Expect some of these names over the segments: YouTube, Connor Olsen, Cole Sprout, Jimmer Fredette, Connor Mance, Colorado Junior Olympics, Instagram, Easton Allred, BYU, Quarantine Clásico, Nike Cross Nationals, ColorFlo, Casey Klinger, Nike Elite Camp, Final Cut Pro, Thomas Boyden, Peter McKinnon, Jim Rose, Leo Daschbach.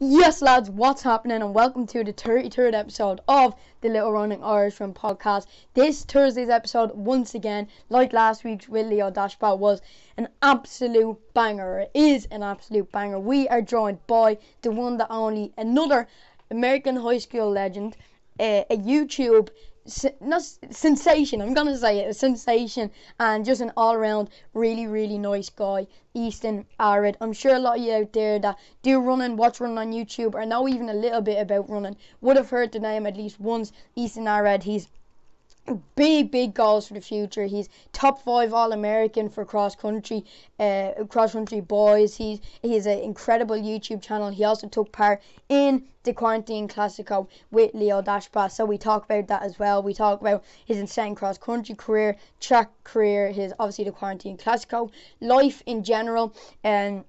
Yes, lads, what's happening, and welcome to the 33rd episode of the Little Running Irishman podcast. This Thursday's episode, once again, like last week's with Leo Daschbach, was an absolute banger. It is an absolute banger. We are joined by the one that only, another American high school legend, a YouTube sensation, I'm going to say it, a sensation, and just an all-around really, really nice guy, Easton Allred. I'm sure a lot of you out there that do running, watch running on YouTube, or know even a little bit about running, would have heard the name at least once, Easton Allred. He's big goals for the future. He's top 5 All-American for cross country boys. He has an incredible YouTube channel. He also took part in the Quarantine Clásico with Leo Daschbach, so we talk about that as well. We talk about his insane cross country career, track career, his obviously the Quarantine Clásico, life in general, and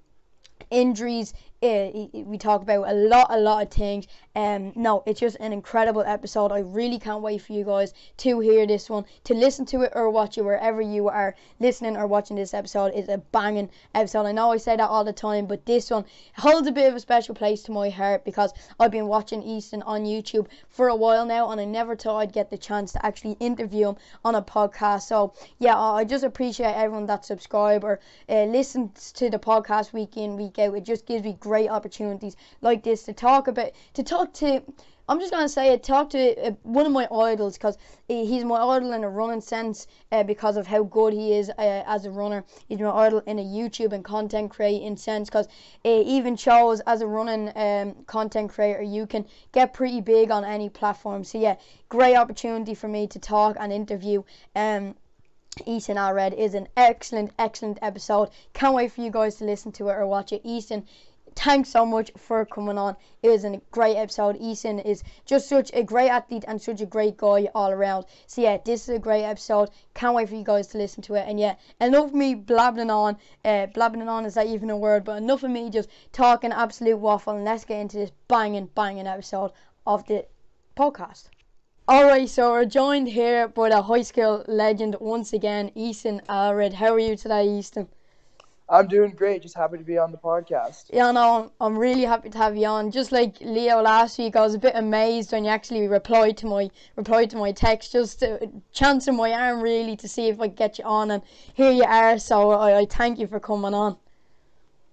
injuries. We talk about a lot of things. No, it's just an incredible episode. I really can't wait for you guys to hear this one, to listen to it or watch it wherever you are listening or watching this episode. It's a banging episode. I know I say that all the time, but this one holds a bit of a special place to my heart because I've been watching Easton on YouTube for a while now, and I never thought I'd get the chance to actually interview him on a podcast. So yeah, I just appreciate everyone that subscribes or listens to the podcast week in, week out. It just gives me great opportunities like this to talk to one of my idols, because he's my idol in a running sense because of how good he is as a runner. He's my idol in a YouTube and content creating sense, because it even shows as a running content creator you can get pretty big on any platform. So yeah, great opportunity for me to talk and interview Easton Allred. Is an excellent episode. Can't wait for you guys to listen to it or watch it. Easton, thanks so much for coming on. It was a great episode. Easton is just such a great athlete and such a great guy all around. So yeah, this is a great episode. Can't wait for you guys to listen to it. And yeah, enough of me blabbing on. Is that even a word? But enough of me just talking absolute waffle, and let's get into this banging episode of the podcast. Alright, so we're joined here by the high school legend once again, Easton Allred. How are you today, Easton? I'm doing great. Just happy to be on the podcast. Yeah, no, I'm really happy to have you on. Just like Leo last week, I was a bit amazed when you actually replied to my text, just chancing my arm really to see if I could get you on, and here you are. So I thank you for coming on.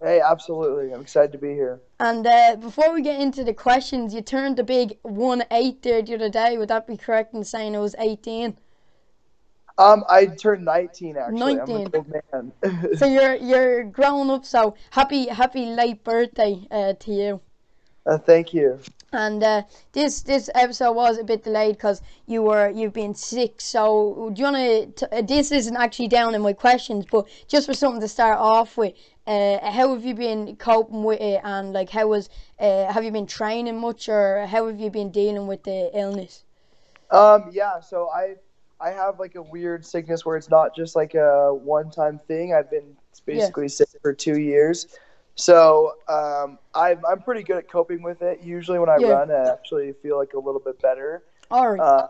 Hey, absolutely. I'm excited to be here. And before we get into the questions, you turned the big 1-8 there the other day. Would that be correct in saying it was 18? I turned 19 actually. 19. I'm an old man. So you're grown up. So happy late birthday to you. Thank you. And this episode was a bit delayed because you've been sick. So do you want to? This isn't actually down in my questions, but just for something to start off with, how have you been coping with it? And like, how was? Have you been training much, or how have you been dealing with the illness? Yeah. So I have like a weird sickness where it's not just like a one-time thing. I've been basically sick for 2 years. So I'm pretty good at coping with it. Usually when I run, I actually feel like a little bit better. All right.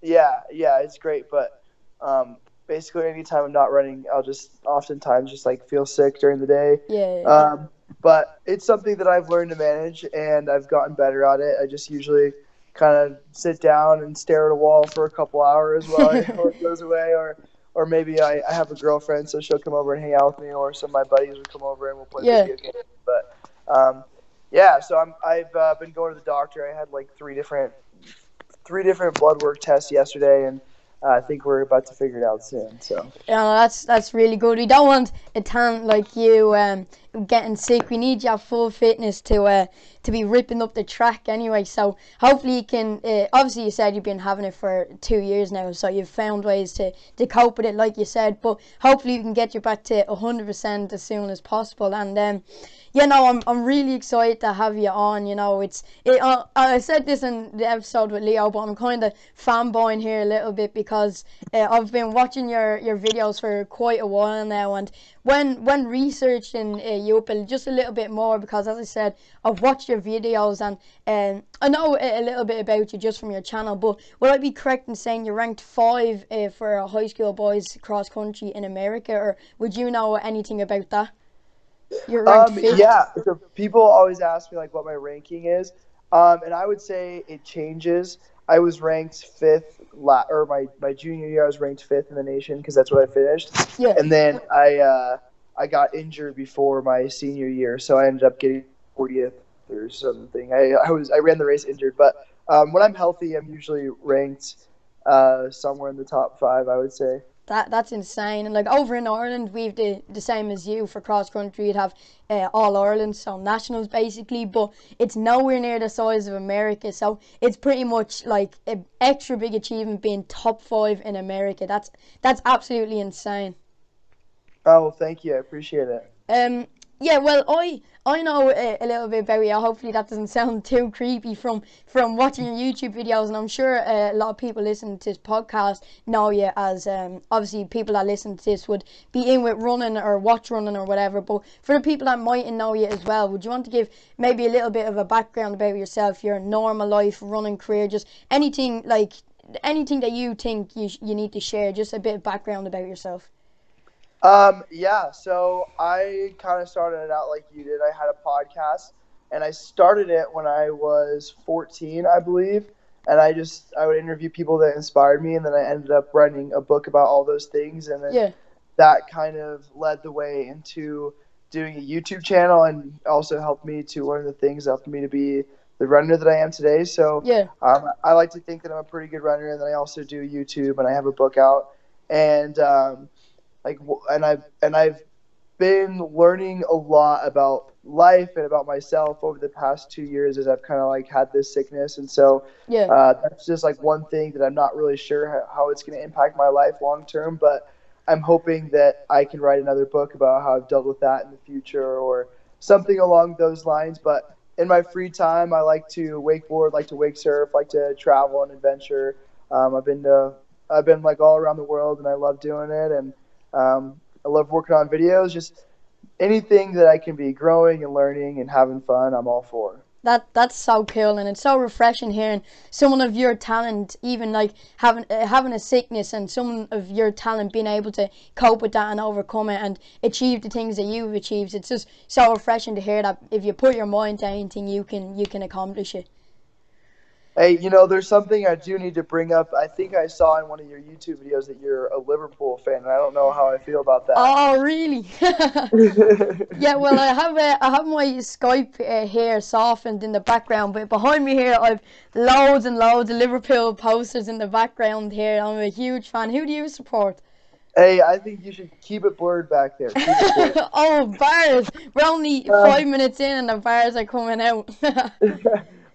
Yeah, it's great. But basically anytime I'm not running, I'll just oftentimes just like feel sick during the day. Yeah. But it's something that I've learned to manage, and I've gotten better at it. I just usually kind of sit down and stare at a wall for a couple hours while it goes away, or maybe I have a girlfriend, so she'll come over and hang out with me, or some of my buddies will come over and we'll play video games. But yeah, so I've been going to the doctor. I had like three different blood work tests yesterday, and I think we're about to figure it out soon. So yeah, that's really good. We don't want a talent like you getting sick. We need your full fitness to be ripping up the track anyway. So hopefully you can. Obviously, you said you've been having it for 2 years now, so you've found ways to cope with it, like you said. But hopefully, you can get you back to 100% as soon as possible. And yeah, no, I'm really excited to have you on. You know, I said this in the episode with Leo, but I'm kind of fanboying here a little bit because I've been watching your videos for quite a while now, and when researching you up just a little bit more, because as I said, I've watched your videos and I know a little bit about you just from your channel. But would I be correct in saying you ranked 5 for high school boys cross country in America, or would you know anything about that? You're ranked fifth? Yeah. So people always ask me like what my ranking is, and I would say it changes. I was ranked fifth, or my junior year I was ranked fifth in the nation because that's what I finished. Yeah. And then I got injured before my senior year, so I ended up getting 40th or something. I ran the race injured, but when I'm healthy, I'm usually ranked somewhere in the top five, I would say. That's insane. And like over in Ireland, we've the same as you for cross country. You'd have all Ireland, so nationals basically, but it's nowhere near the size of America. So it's pretty much like an extra big achievement being top five in America. That's absolutely insane. Oh, thank you. I appreciate it. Yeah, well, I know a little bit about you. Hopefully that doesn't sound too creepy from watching your YouTube videos, and I'm sure a lot of people listening to this podcast know you as, obviously people that listen to this would be in with running or watch running or whatever, but for the people that mightn't know you as well, would you want to give maybe a little bit of a background about yourself, your normal life, running career, just anything, like anything that you think you need to share, just a bit of background about yourself? Yeah, so I kind of started it out like you did. I had a podcast, and I started it when I was 14, I believe, and I would interview people that inspired me, and then I ended up writing a book about all those things, and then that kind of led the way into doing a YouTube channel and also helped me to learn the things that helped me to be the runner that I am today. So I like to think that I'm a pretty good runner, and then I also do YouTube, and I have a book out, and I've been learning a lot about life and about myself over the past 2 years as I've kind of like had this sickness, and so that's just like one thing that I'm not really sure how it's going to impact my life long term, but I'm hoping that I can write another book about how I've dealt with that in the future or something along those lines. But in my free time, I like to wakeboard, like to wake surf, like to travel and adventure. I've been like all around the world, and I love doing it, and I love working on videos. Just anything that I can be growing and learning and having fun, I'm all for. That's so cool, and it's so refreshing hearing someone of your talent, even like having a sickness, and someone of your talent being able to cope with that and overcome it and achieve the things that you've achieved. It's just so refreshing to hear that if you put your mind to anything, you can accomplish it. Hey, you know, there's something I do need to bring up. I think I saw in one of your YouTube videos that you're a Liverpool fan, and I don't know how I feel about that. Oh, really? Yeah, well, I have my Skype here softened in the background, but behind me here, I've loads and loads of Liverpool posters in the background here. I'm a huge fan. Who do you support? Hey, I think you should keep it blurred back there. Oh, bars. We're only 5 minutes in, and the bars are coming out.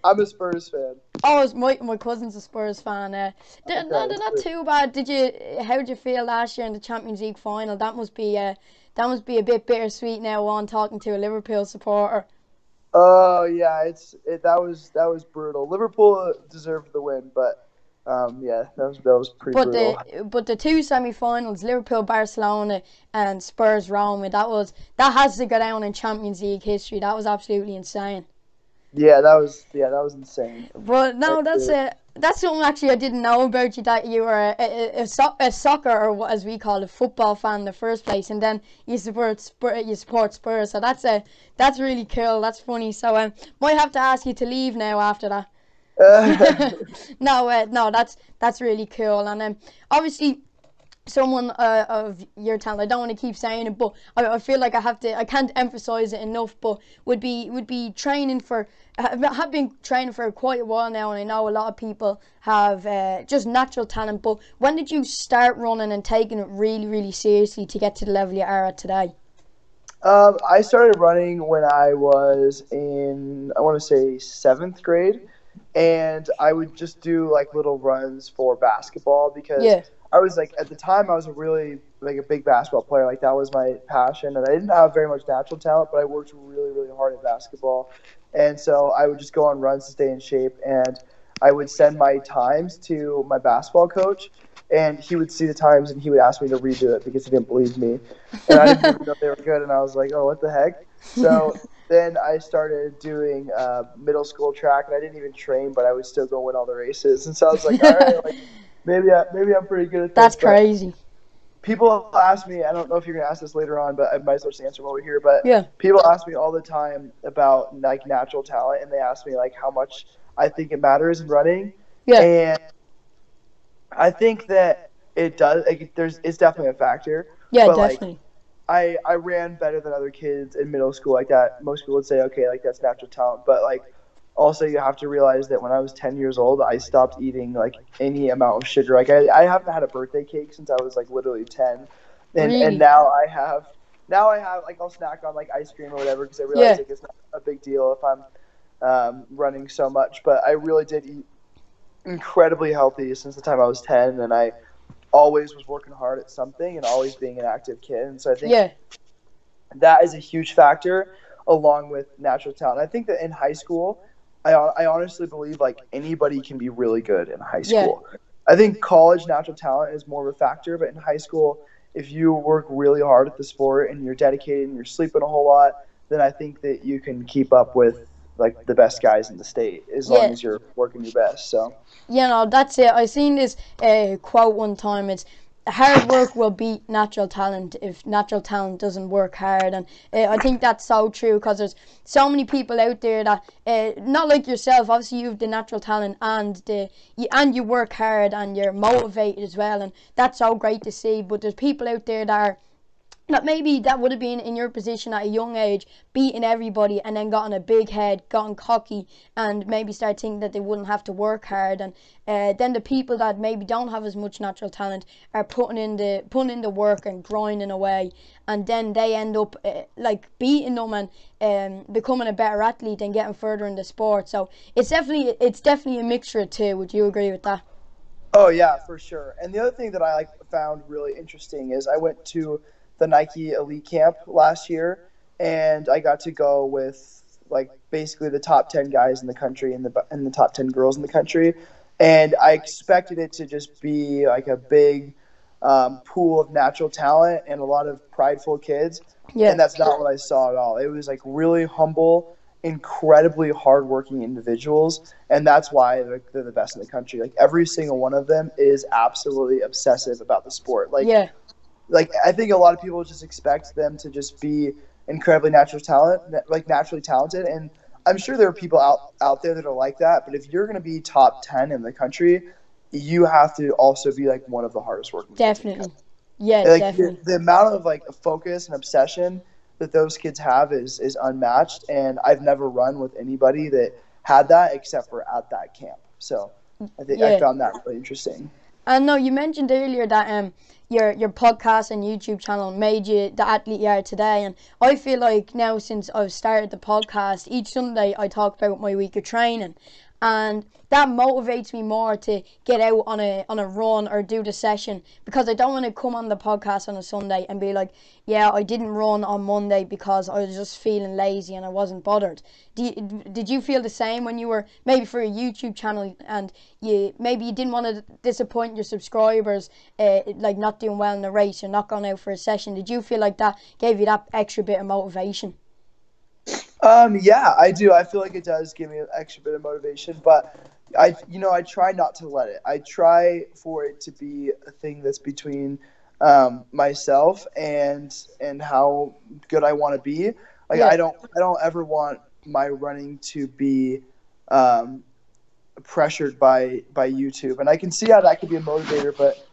I'm a Spurs fan. Oh, my cousin's a Spurs fan. They're not too bad. How did you feel last year in the Champions League final? That must be a bit bittersweet now on talking to a Liverpool supporter. Oh yeah, that was brutal. Liverpool deserved the win, but that was pretty brutal. But the two semi-finals, Liverpool, Barcelona, and Spurs, Roma. That has to go down in Champions League history. That was absolutely insane. Yeah, that was insane. But no, that's something actually I didn't know about you, that you were a soccer, or what as we call it, football fan in the first place, and then you support Spurs. So that's really cool. That's funny. So might have to ask you to leave now after that. No, that's really cool. And obviously, someone of your talent, I don't want to keep saying it, but I feel like I can't emphasize it enough, but would be training for, have been training for quite a while now, and I know a lot of people have just natural talent, but when did you start running and taking it really, really seriously to get to the level you are at today? I started running when I was in, I want to say, 7th grade, and I would just do like little runs for basketball because I was like, at the time I was a big basketball player. Like that was my passion, and I didn't have very much natural talent, but I worked really, really hard at basketball. And so I would just go on runs to stay in shape, and I would send my times to my basketball coach, and he would see the times and he would ask me to redo it because he didn't believe me. And I didn't even know they were good, and I was like, oh, what the heck? So then I started doing middle school track, and I didn't even train, but I would still go win all the races. And so I was like, all right, like, maybe I'm pretty good at that. That's crazy. people ask me, I don't know if you're going to ask this later on, but I might as well just answer while we're here. But yeah, people ask me all the time about like natural talent, and they ask me like how much I think it matters in running. Yeah. And I think that it does. Like, it's definitely a factor. Yeah, but, definitely. Like, I ran better than other kids in middle school like that. Most people would say, okay, like that's natural talent. But like also you have to realize that when I was 10 years old, I stopped eating like any amount of sugar. Like I haven't had a birthday cake since I was like literally 10. And really? And now I have like I'll snack on like ice cream or whatever because I realize like it's not a big deal if I'm running so much. But I really did eat incredibly healthy since the time I was 10, and I always was working hard at something and always being an active kid. And so I think that is a huge factor along with natural talent. I think that in high school, I honestly believe like anybody can be really good in high school. Yeah. I think college natural talent is more of a factor, but in high school, if you work really hard at the sport and you're dedicated and you're sleeping a whole lot, then I think that you can keep up with like the best guys in the state as long as you're working your best. So yeah, no, that's it. I seen this quote one time. It's hard work will beat natural talent if natural talent doesn't work hard, and I think that's so true because there's so many people out there that not like yourself. Obviously, you have the natural talent and you work hard and you're motivated as well, and that's so great to see. But there's people out there that are that maybe that would have been in your position at a young age, beating everybody, and then gotten a big head, gotten cocky, and maybe started thinking that they wouldn't have to work hard. And then the people that maybe don't have as much natural talent are putting in the work and grinding away, and then they end up like beating them and becoming a better athlete and getting further in the sport. So it's definitely a mixture of two. Would you agree with that? Oh yeah, for sure. And the other thing that I like found really interesting is I went to the Nike Elite Camp last year, and I got to go with like basically the top 10 guys in the country and the top 10 girls in the country, and I expected it to just be like a big pool of natural talent and a lot of prideful kids, and that's not what I saw at all. It was like really humble, incredibly hardworking individuals, and that's why they're the best in the country. Like every single one of them is absolutely obsessive about the sport. Like I think a lot of people just expect them to just be incredibly naturally talented, and I'm sure there are people out there that are like that. But if you're going to be top 10 in the country, you have to also be like one of the hardest working. Definitely, yeah, like, definitely. The amount of like focus and obsession that those kids have is unmatched, and I've never run with anybody that had that except for at that camp. So I think I found that really interesting. I know you mentioned earlier that your podcast and YouTube channel made you the athlete you are today, and I feel like now since I've started the podcast, each Sunday I talk about my week of training, and that motivates me more to get out on a run or do the session, because I don't want to come on the podcast on a Sunday and be like, yeah, I didn't run on Monday because I was just feeling lazy and I wasn't bothered. Did you feel the same when you were maybe for a YouTube channel, and you didn't want to disappoint your subscribers, like not doing well in the race or not going out for a session? Did you feel like that gave you that extra bit of motivation? Yeah, I do. I feel like it does give me an extra bit of motivation, but I try not to let it. I try for it to be a thing that's between myself and how good I want to be. Like I don't ever want my running to be pressured by YouTube. And I can see how that could be a motivator, but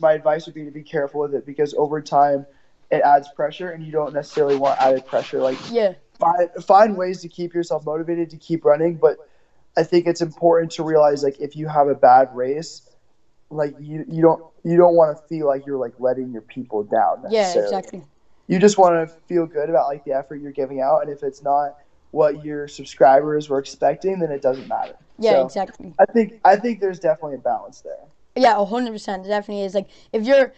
my advice would be to be careful with it, because over time it adds pressure, and you don't necessarily want added pressure. Like find ways to keep yourself motivated to keep running, but I think it's important to realize like if you have a bad race, like you don't want to feel like you're like letting your people down necessarily. Yeah, exactly. You just want to feel good about like the effort you're giving out, and if it's not what your subscribers were expecting, then it doesn't matter. Yeah, so, exactly. I think there's definitely a balance there. Yeah, 100%, definitely is. Like, if you're,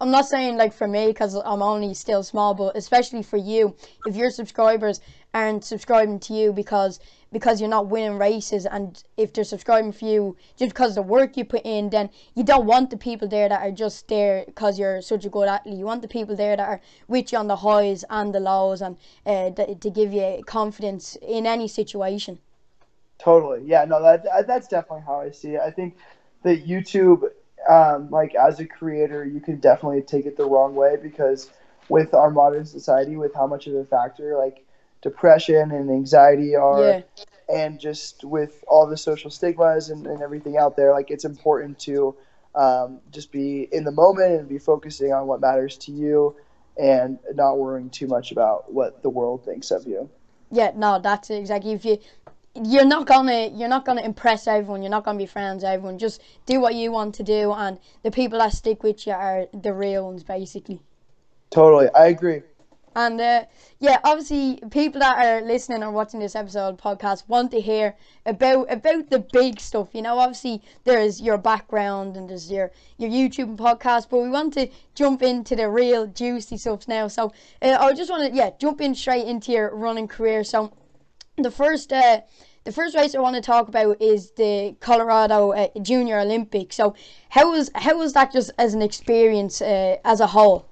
I'm not saying like for me because I'm only still small, but especially for you, if your subscribers aren't subscribing to you because you're not winning races, and if they're subscribing for you just because of the work you put in, then you don't want the people there that are just there because you're such a good athlete. You want the people there that are with you on the highs and the lows, and to give you confidence in any situation. Totally, yeah, no, that's definitely how I see it. I think that YouTube like as a creator, you can definitely take it the wrong way, because with our modern society, with how much of a factor like depression and anxiety are, and just with all the social stigmas and everything out there, like it's important to just be in the moment and be focusing on what matters to you and not worrying too much about what the world thinks of you. Yeah, no, that's exactly. If you're not gonna impress everyone, you're not gonna be friends with everyone. Just do what you want to do, and the people that stick with you are the real ones, basically. Totally, I agree. And obviously, people that are listening or watching this episode podcast want to hear about the big stuff. You know, obviously there's your background and there's your YouTube and podcast, but we want to jump into the real juicy stuff now. So I just want to jump in straight into your running career. So the first race I want to talk about is the Colorado Junior Olympics. So how was that just as an experience as a whole?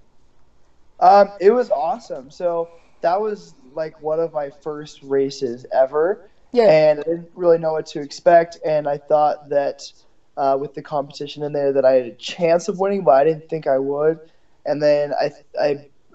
It was awesome. So that was like one of my first races ever. Yeah. And I didn't really know what to expect. And I thought that with the competition in there that I had a chance of winning, but I didn't think I would. And then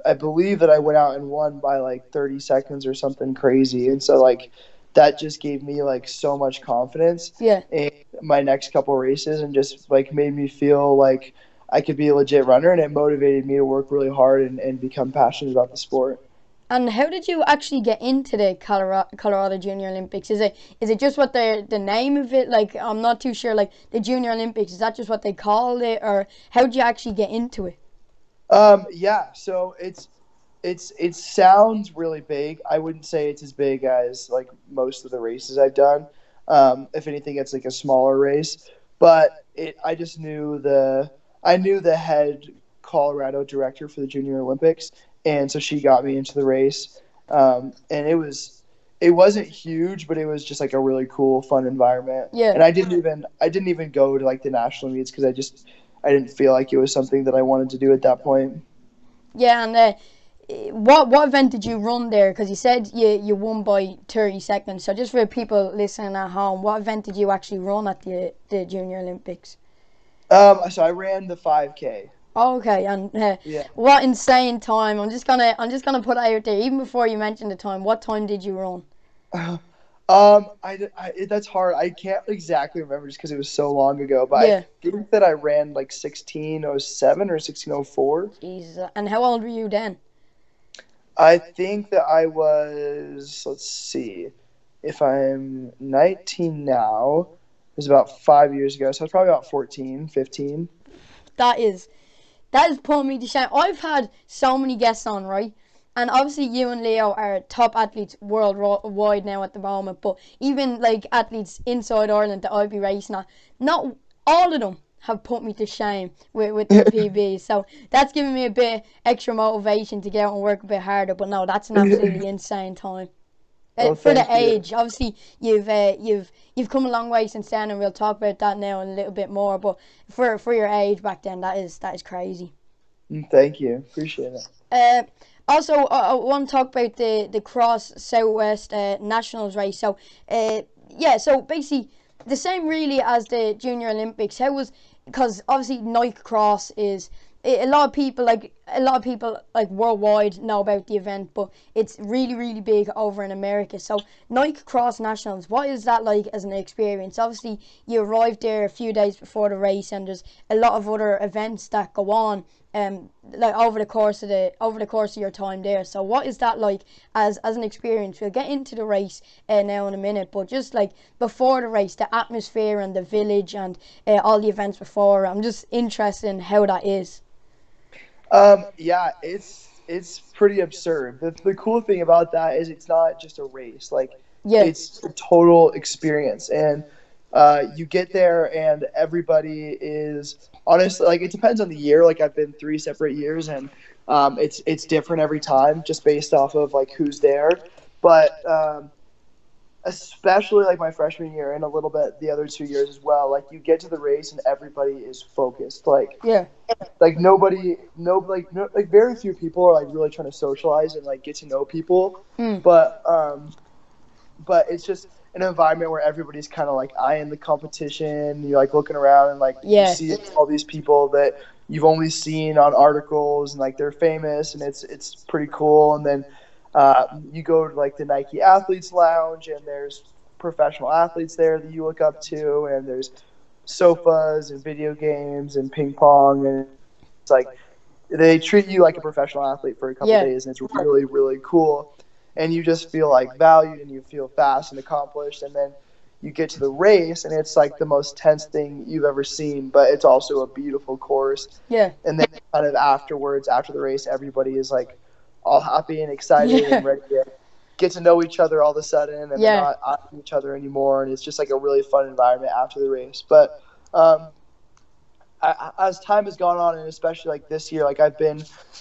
I believe that I went out and won by like 30 seconds or something crazy. And so like that just gave me like so much confidence in my next couple races, and just like made me feel like I could be a legit runner, and it motivated me to work really hard and become passionate about the sport. And how did you actually get into the Colorado Junior Olympics? Is it just what the name of it? Like, I'm not too sure. Like the Junior Olympics, is that just what they called it, or how did you actually get into it? So it sounds really big. I wouldn't say it's as big as like most of the races I've done. If anything, it's like a smaller race. But I knew the head Colorado director for the Junior Olympics, and so she got me into the race. And it wasn't huge, but it was just like a really cool, fun environment. Yeah. And I didn't even go to like the national meets, because I didn't feel like it was something that I wanted to do at that point. Yeah, and what event did you run there? Because you said you won by 30 seconds. So just for people listening at home, what event did you actually run at the Junior Olympics? So I ran the 5K. Okay, and what insane time! I'm just gonna put it out there. Even before you mentioned the time, what time did you run? That's hard. I can't exactly remember just because it was so long ago. But I think that I ran like 16:07 or 16:04. Jesus! And how old were you then? I think that I was. Let's see. If I'm 19 now. It was about 5 years ago, so I was probably about 14, 15. That is putting me to shame. I've had so many guests on, right? And obviously you and Leo are top athletes worldwide now at the moment, but even like athletes inside Ireland that I'd be racing at, not all of them have put me to shame with the PBs. So that's giving me a bit extra motivation to get out and work a bit harder. But no, that's an absolutely insane time. For the age, obviously you've come a long way since then, and we'll talk about that now in a little bit more. But for your age back then, that is crazy. Thank you, appreciate it. Also, I want to talk about the Cross Southwest Nationals race. So, so basically the same really as the Junior Olympics. Because obviously Nike Cross is. A lot of people worldwide know about the event, but it's really, really big over in America. So Nike Cross Nationals, what is that like as an experience? Obviously, you arrived there a few days before the race, and there's a lot of other events that go on, over the course of your time there. So what is that like as an experience? We'll get into the race now in a minute, but just like before the race, the atmosphere and the village and all the events before. I'm just interested in how that is. It's pretty absurd. The cool thing about that is it's not just a race. Like, it's a total experience. And you get there and everybody is honestly, like, it depends on the year. Like, I've been three separate years, and it's different every time just based off of, like, who's there. But especially, like, my freshman year and a little bit the other 2 years as well, like, you get to the race and everybody is focused. Like, like, nobody, very few people are, like, really trying to socialize and, like, get to know people. But it's just – an environment where everybody's kind of like eyeing the competition. You're like looking around and like you see all these people that you've only seen on articles and like they're famous, and it's pretty cool. And then you go to like the Nike Athletes Lounge, and there's professional athletes there that you look up to, and there's sofas and video games and ping pong, and it's like they treat you like a professional athlete for a couple of days, and it's really, really cool. And you just feel like valued, and you feel fast and accomplished. And then you get to the race, and it's like the most tense thing you've ever seen, but it's also a beautiful course. Yeah. And then kind of afterwards, after the race, everybody is like all happy and excited and ready to get to know each other all of a sudden, and they're not on each other anymore. And it's just like a really fun environment after the race. But as time has gone on, and especially like this year, like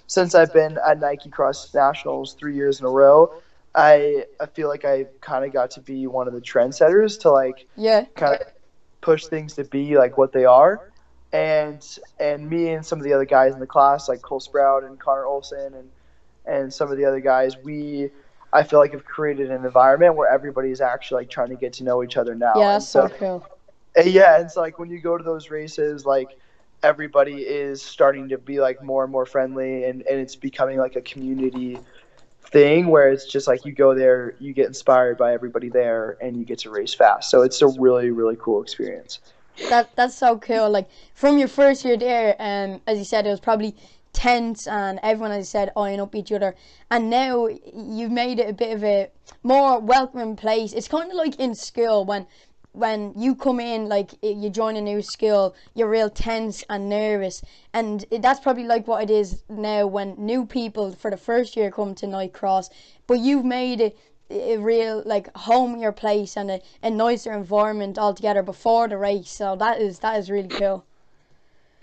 since I've been at Nike Cross Nationals 3 years in a row, I feel like I kind of got to be one of the trendsetters to like kind of push things to be like what they are. And me and some of the other guys in the class, like Cole Sprout and Connor Olsen and some of the other guys, I feel like have created an environment where everybody's actually like trying to get to know each other now. Yeah, that's so cool. Yeah, and so like when you go to those races, like everybody is starting to be like more and more friendly, and it's becoming like a community thing where it's just like you go there, you get inspired by everybody there, and you get to race fast. So it's a really, really cool experience. That's so cool. Like from your first year there, as you said, it was probably tense and everyone, as you said, eyeing up each other. And now you've made it a bit of a more welcoming place. It's kind of like in school when you come in, like you join a new school, you're real tense and nervous, and that's probably like what it is now when new people for the first year come to Nike Cross. But you've made it a real like homier place and a nicer environment altogether before the race, so that is really cool.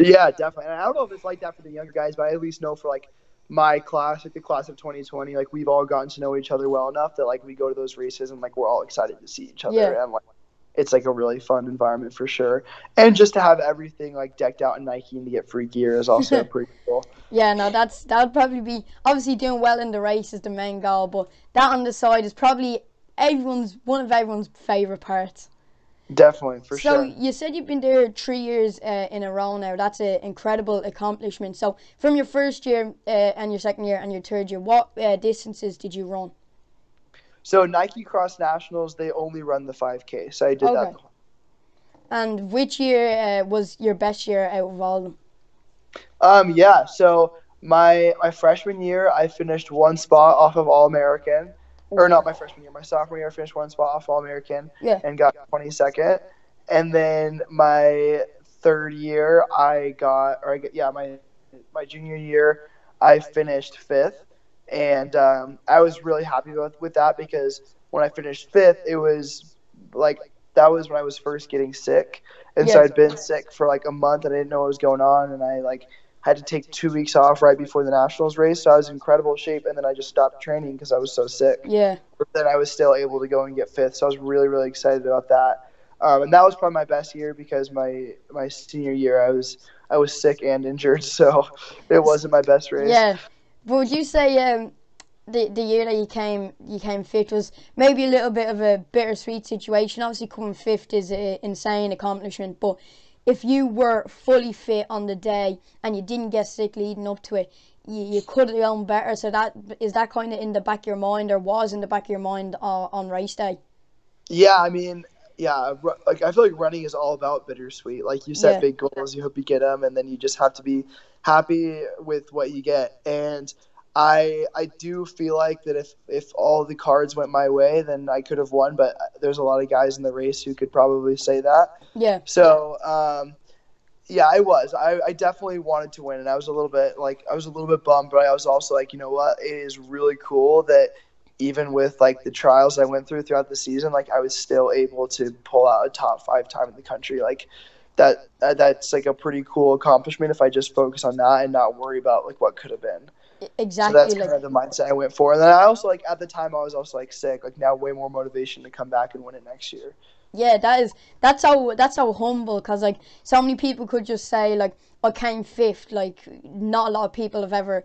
Yeah, definitely. And I don't know if it's like that for the younger guys, but I at least know for like my class, like the class of 2020, like we've all gotten to know each other well enough that like we go to those races and like we're all excited to see each other and like it's like a really fun environment for sure. And just to have everything like decked out in Nike and to get free gear is also pretty cool. Yeah, no, that would probably be, obviously doing well in the race is the main goal, but that on the side is probably one of everyone's favorite parts. Definitely, for sure. So you said you've been there 3 years in a row now. That's an incredible accomplishment. So from your first year and your second year and your third year, what distances did you run? So Nike Cross Nationals, they only run the 5K, so I did that. And which year was your best year out of all of them? Yeah, so my freshman year, I finished one spot off of All-American. Or not my freshman year, my sophomore year, I finished one spot off All-American and got 22nd. And then my third year, my junior year, I finished fifth. And I was really happy with that, because when I finished fifth, it was like that was when I was first getting sick. And so I'd been sick for like a month and I didn't know what was going on. And I like had to take 2 weeks off right before the Nationals race. So I was in incredible shape. And then I just stopped training because I was so sick. Yeah. But then I was still able to go and get fifth. So I was really, really excited about that. And that was probably my best year, because my senior year, I was sick and injured. So it wasn't my best race. Yeah. But would you say the year that you came fifth was maybe a little bit of a bittersweet situation? Obviously, coming fifth is an insane accomplishment, but if you were fully fit on the day and you didn't get sick leading up to it, you could have done better. So that is that kind of in the back of your mind, or was in the back of your mind on race day? Yeah, I mean, yeah, like I feel like running is all about bittersweet. Like you set big goals, you hope you get them, and then you just have to be happy with what you get. And I do feel like that if all the cards went my way, then I could have won, but there's a lot of guys in the race who could probably say that. Yeah. So I definitely wanted to win, and I was a little bit bummed, but I was also like, you know what, it is really cool that even with like the trials I went through throughout the season, like I was still able to pull out a top 5 time in the country. Like that's like a pretty cool accomplishment if I just focus on that and not worry about like what could have been. Exactly. So that's kind of the mindset I went for. And then I also, like, at the time I was also like sick, like now way more motivation to come back and win it next year. Yeah, that's how humble, because like so many people could just say like I came fifth, like not a lot of people have ever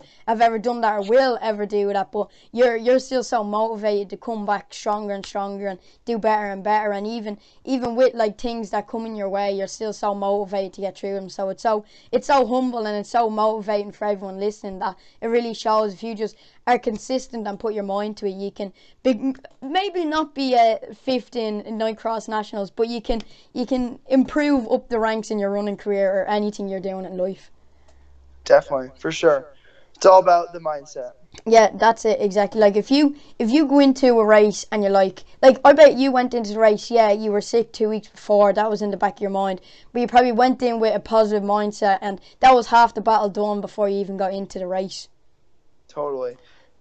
done that or will ever do that, but you're still so motivated to come back stronger and stronger and do better and better, and even with like things that come in your way, you're still so motivated to get through them. So it's so humble and it's so motivating for everyone listening that it really shows if you just are consistent and put your mind to it, you can maybe not be fifth in Nike Cross Nationals, but you can improve up the ranks in your running career or anything you're doing in life. Definitely, for sure. It's all about the mindset. Yeah, that's it, exactly. Like if you go into a race and you're like I bet you went into the race, yeah, you were sick 2 weeks before, that was in the back of your mind, but you probably went in with a positive mindset, and that was half the battle done before you even got into the race. Totally.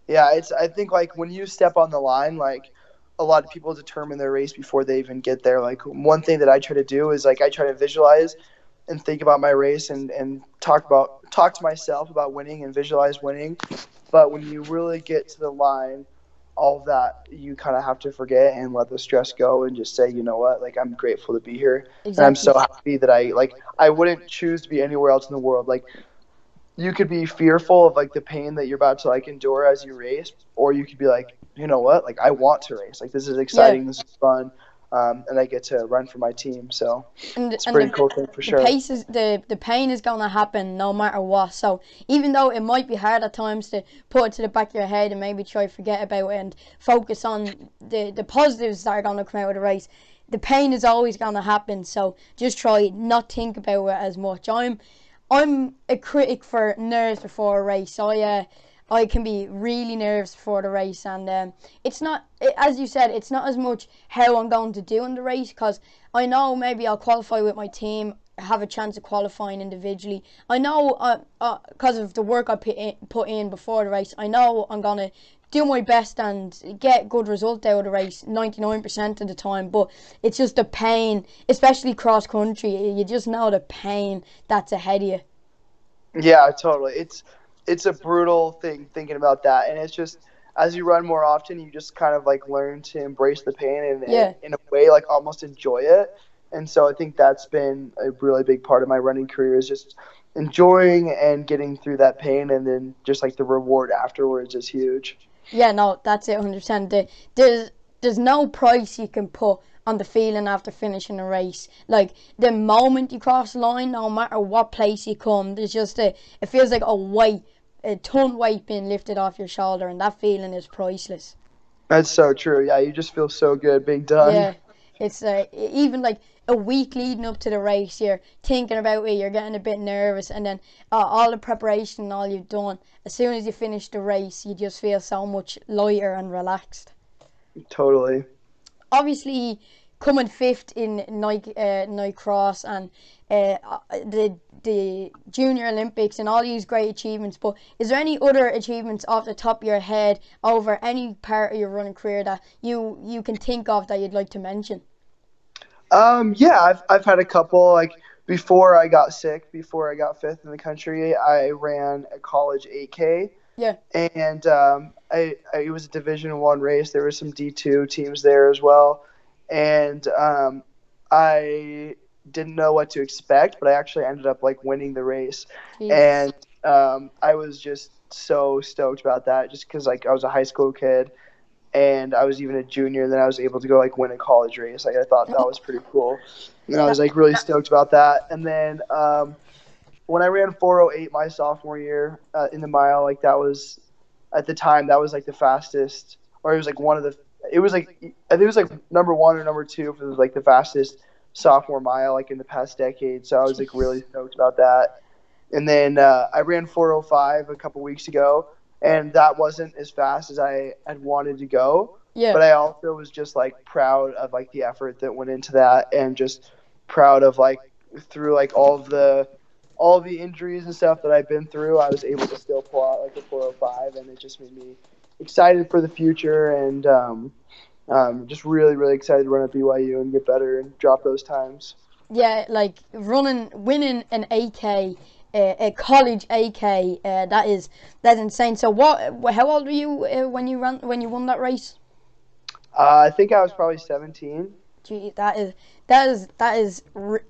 Yeah, I think like when you step on the line, like a lot of people determine their race before they even get there. Like one thing that I try to do is like I try to visualize and think about my race and talk to myself about winning and visualize winning. But when you really get to the line, all that you kind of have to forget and let the stress go and just say, you know what, like I'm grateful to be here. Exactly. And I'm so happy that I wouldn't choose to be anywhere else in the world. Like you could be fearful of like the pain that you're about to like endure as you race, or you could be like, you know what, like I want to race. Like this is exciting, yeah. This is fun. And I get to run for my team, so it's a pretty cool thing for sure. The pain is going to happen no matter what, so even though it might be hard at times to put it to the back of your head and maybe try to forget about it and focus on the positives that are going to come out of the race, the pain is always going to happen, so just try not think about it as much. I'm a critic for nerves before a race, so I can be really nervous before the race, and it's not, as you said, it's not as much how I'm going to do in the race, because I know maybe I'll qualify with my team, have a chance of qualifying individually. I know because of the work I put in before the race, I know I'm going to do my best and get good result out of the race 99% of the time, but it's just the pain, especially cross country, you just know the pain that's ahead of you. Yeah, totally. It's a brutal thing thinking about that, and it's just as you run more often, you just kind of like learn to embrace the pain and, yeah, and in a way like almost enjoy it. And so I think that's been a really big part of my running career, is just enjoying and getting through that pain, and then just like the reward afterwards is huge. Yeah, no, that's it, 100%. There's no price you can put on the feeling after finishing a race. Like the moment you cross the line, no matter what place you come, there's just it feels like a weight, a ton weight being lifted off your shoulder, and that feeling is priceless. That's so true. Yeah, you just feel so good being done. Yeah, it's even like a week leading up to the race, you're thinking about it, you're getting a bit nervous, and then all the preparation and all you've done, as soon as you finish the race, you just feel so much lighter and relaxed. Totally. Obviously, coming fifth in Nike Cross and the Junior Olympics and all these great achievements, but is there any other achievements off the top of your head over any part of your running career that you can think of that you'd like to mention? Yeah, I've had a couple. Like before I got sick, before I got fifth in the country, I ran a college 8K. Yeah. And it was a Division I race. There were some D2 teams there as well. And I didn't know what to expect, but I actually ended up like winning the race. Jeez. And I was just so stoked about that, just because like I was a high school kid and I was even a junior, then I was able to go like win a college race. Like I thought that was pretty cool. And I was like really stoked about that. And then when I ran 4:08 my sophomore year in the mile, like that was at the time, that was like the fastest, or it was like one of the, it was like, I think it was like number one or number two for like the fastest sophomore mile like in the past decade. So I was like really stoked about that. And then I ran 4:05 a couple weeks ago, and that wasn't as fast as I had wanted to go. Yeah. But I also was just like proud of like the effort that went into that, and just proud of like through like all the injuries and stuff that I've been through, I was able to still pull out like a 4:05, and it just made me excited for the future, and just really, really excited to run at BYU and get better and drop those times. Yeah, like winning an 8K, a college 8K, that's insane. So how old were you when you won that race? I think I was probably 17. Gee, that is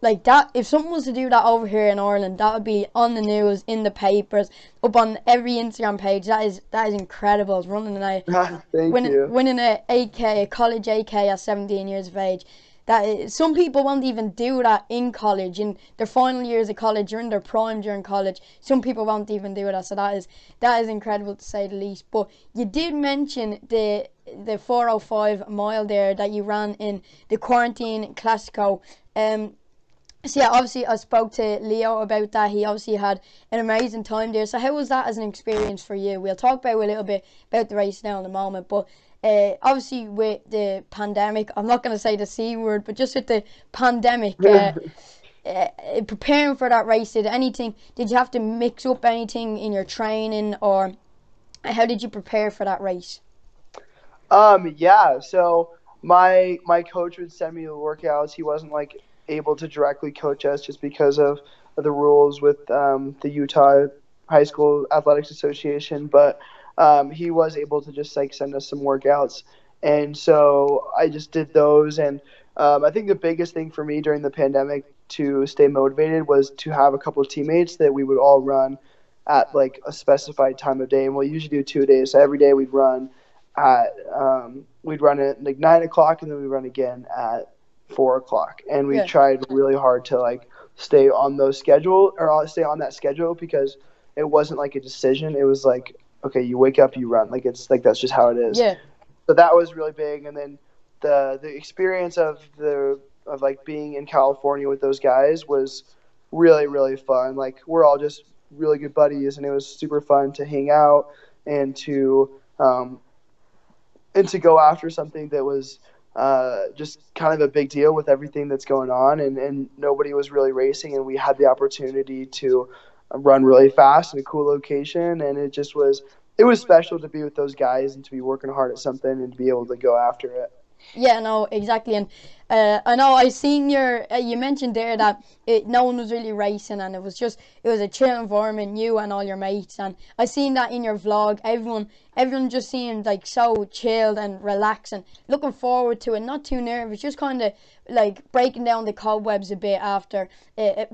like that. If someone was to do that over here in Ireland, that would be on the news, in the papers, up on every Instagram page. That is incredible. It's running winning a 8K, a college 8K at 17 years of age. That is, some people won't even do that in college, in their final years of college, or in their prime during college. Some people won't even do that. So that is incredible to say the least. But you did mention the 405 mile there that you ran in the Quarantine Clásico. So yeah, obviously I spoke to Leo about that. He obviously had an amazing time there. So how was that as an experience for you? We'll talk about a little bit about the race now in a moment, but obviously with the pandemic, I'm not going to say the C word, but just with the pandemic, preparing for that race, did you have to mix up anything in your training, or how did you prepare for that race? Yeah, so my coach would send me the workouts. He wasn't like able to directly coach us just because of the rules with the Utah High School Athletics Association, but he was able to just like send us some workouts, and so I just did those. And I think the biggest thing for me during the pandemic to stay motivated was to have a couple of teammates that we would all run at like a specified time of day, and we'll usually do 2 days. So every day we'd run at like 9 o'clock, and then we run again at 4 o'clock, and we tried really hard to like stay on that schedule, because it wasn't like a decision. It was like, okay, you wake up, you run. Like it's like that's just how it is. Yeah. So that was really big, and then the experience of like being in California with those guys was really, really fun. Like we're all just really good buddies, and it was super fun to hang out and to go after something that was just kind of a big deal with everything that's going on, and nobody was really racing, and we had the opportunity to run really fast in a cool location, and it was special to be with those guys and to be working hard at something and to be able to go after it. Yeah, no, exactly. And I know I seen you mentioned there that no one was really racing, and it was a chill environment, you and all your mates, and I seen that in your vlog. Everyone just seemed like so chilled and relaxed and looking forward to it, not too nervous, just kind of like breaking down the cobwebs a bit after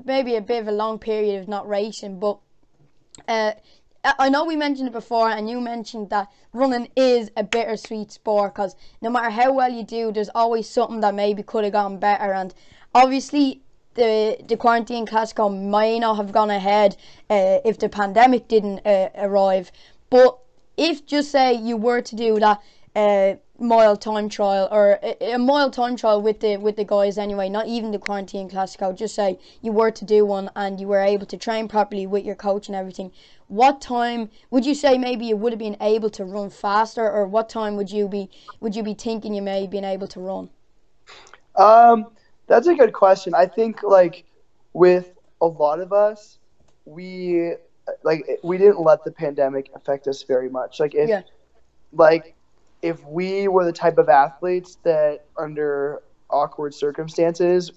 maybe a bit of a long period of not racing. But I know we mentioned it before, and you mentioned that running is a bittersweet sport, because no matter how well you do, there's always something that maybe could have gone better. And obviously the Quarantine Clásico may not have gone ahead if the pandemic didn't arrive. But if, just say, you were to do that mile time trial, or a mile time trial with the guys anyway, not even the Quarantine Clásico, just say you were to do one and you were able to train properly with your coach and everything, what time would you say maybe you would have been able to run faster, or what time would you be thinking you may have been able to run? That's a good question. I think like with a lot of us, we didn't let the pandemic affect us very much. Like if we were the type of athletes that under awkward circumstances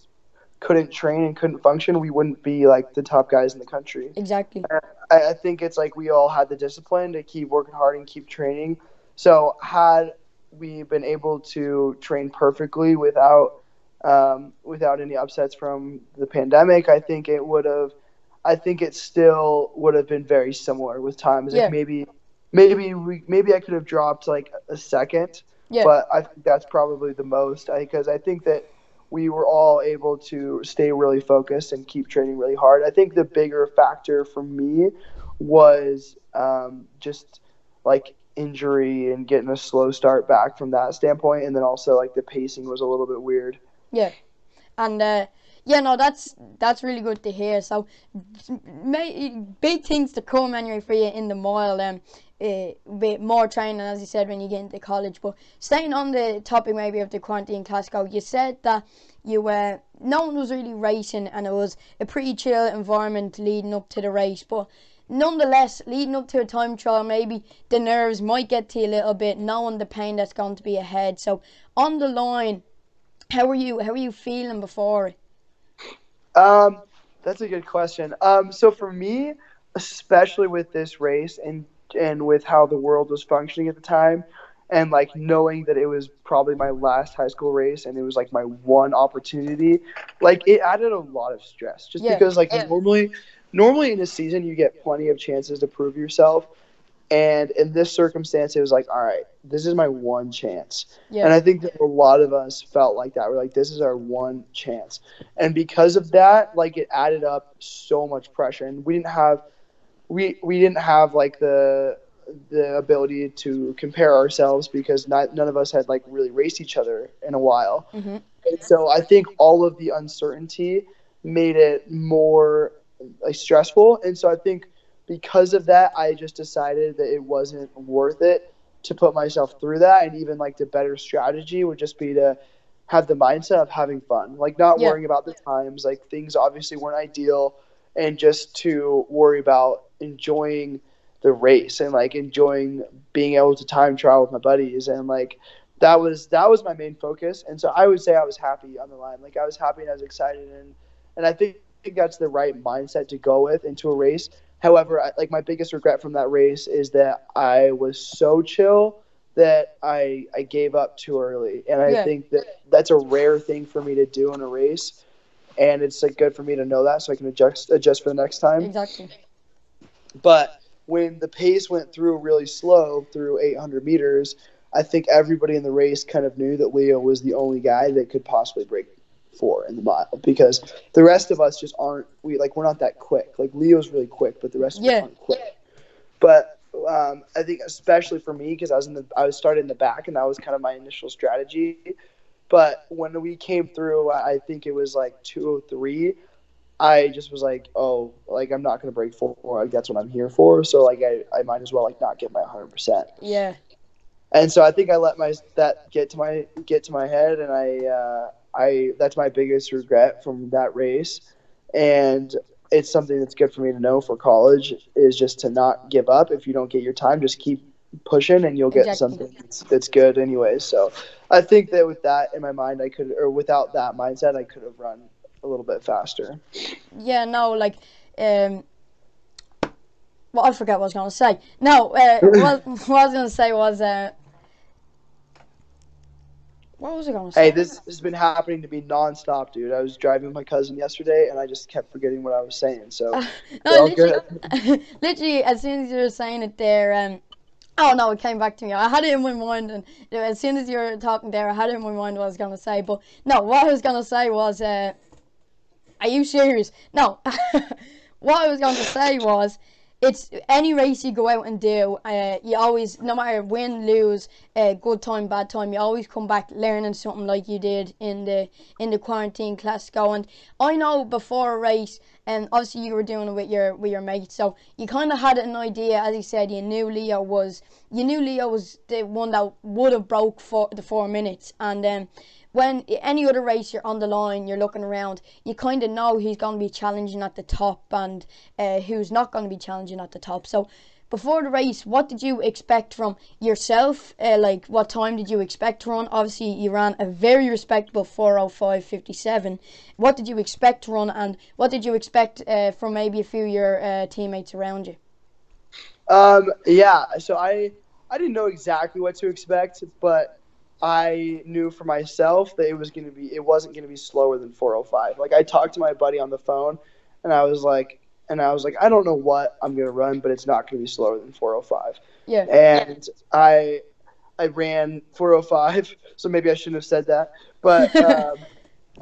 couldn't train and couldn't function, we wouldn't be like the top guys in the country. Exactly. I think it's like we all had the discipline to keep working hard and keep training. So had we been able to train perfectly without any upsets from the pandemic, I think it still would have been very similar with times. Yeah. Like maybe I could have dropped like a second, but I think that's probably the most, because I think that we were all able to stay really focused and keep training really hard. I think the bigger factor for me was just like injury and getting a slow start back from that standpoint, and then also like the pacing was a little bit weird. Yeah, and yeah, no, that's really good to hear. So big things to come anyway for you in the mile, with more training, as you said, when you get into college. But staying on the topic maybe of the Quarantine Clásico, you said that no one was really racing, and it was a pretty chill environment leading up to the race. But nonetheless, leading up to a time trial, maybe the nerves might get to you a little bit, knowing the pain that's going to be ahead. So on the line, how are you feeling before it? That's a good question. So for me, especially with this race and with how the world was functioning at the time, And, like, knowing that it was probably my last high school race and it was, like, my one opportunity, like, it added a lot of stress. Just because, like, normally in a season you get plenty of chances to prove yourself. And in this circumstance, it was like, all right, this is my one chance. Yeah. And I think that a lot of us felt like that. We're like, this is our one chance. And because of that, like, it added up so much pressure. And we didn't have like, the ability to compare ourselves because none of us had, like, really raced each other in a while. Mm-hmm. And so I think all of the uncertainty made it more, like, stressful. And so I think because of that, I just decided that it wasn't worth it to put myself through that. And even, like, the better strategy would just be to have the mindset of having fun, like, not worrying about the times. Like, things obviously weren't ideal, and just to worry about enjoying the race and, like, enjoying being able to time trial with my buddies. And, like, that was my main focus. And so I would say I was happy on the line. Like, I was happy and I was excited. And I think that's the right mindset to go with into a race. However, like, my biggest regret from that race is that I was so chill that I gave up too early. And I think that that's a rare thing for me to do in a race. And it's, like, good for me to know that so I can adjust for the next time. Exactly. But when the pace went through really slow through 800 meters, I think everybody in the race kind of knew that Leo was the only guy that could possibly break 4 in the mile, because the rest of us just aren't – we're not that quick. Like, Leo's really quick, but the rest of us aren't quick. But I think especially for me, because I was started in the back, and that was kind of my initial strategy. But when we came through, I think it was like 2:03 – I just was like, oh, like, I'm not going to break 4. Like, that's what I'm here for. So, like, I might as well, like, not get my 100%. Yeah. And so I think I let that get to my head, and I that's my biggest regret from that race. And it's something that's good for me to know for college, is just to not give up. If you don't get your time, just keep pushing, and you'll get something that's good anyway. So I think that with that in my mind, without that mindset, I could have run a little bit faster. Yeah, no, like, well, I forgot what I was going to say. No, what I was going to say was, what was I going to say? Hey, this has been happening to me nonstop, dude. I was driving with my cousin yesterday, and I just kept forgetting what I was saying, so. No, literally, as soon as you were saying it there, oh, no, it came back to me. I had it in my mind, and as soon as you were talking there, I had it in my mind what I was going to say. But, no, what I was going to say was, are you serious? No. What I was going to say was, it's any race you go out and do, you always, no matter win, lose, good time, bad time, you always come back learning something, like you did in the Quarantine Clásico. And I know before a race, and obviously you were doing it with your mates, so you kind of had an idea. As you said, you knew Leo was the one that would have broke the 4 minutes, and then. When any other race you're on the line, you're looking around, you kind of know who's going to be challenging at the top and who's not going to be challenging at the top. So before the race, what did you expect from yourself? Like, what time did you expect to run? Obviously, you ran a very respectable 4:05.57. What did you expect to run, and what did you expect from maybe a few of your teammates around you? So I didn't know exactly what to expect, but I knew for myself that it wasn't going to be slower than 4:05. Like, I talked to my buddy on the phone, and I was like, I don't know what I'm going to run, but it's not going to be slower than 4:05. Yeah. And I ran 4:05, so maybe I shouldn't have said that. But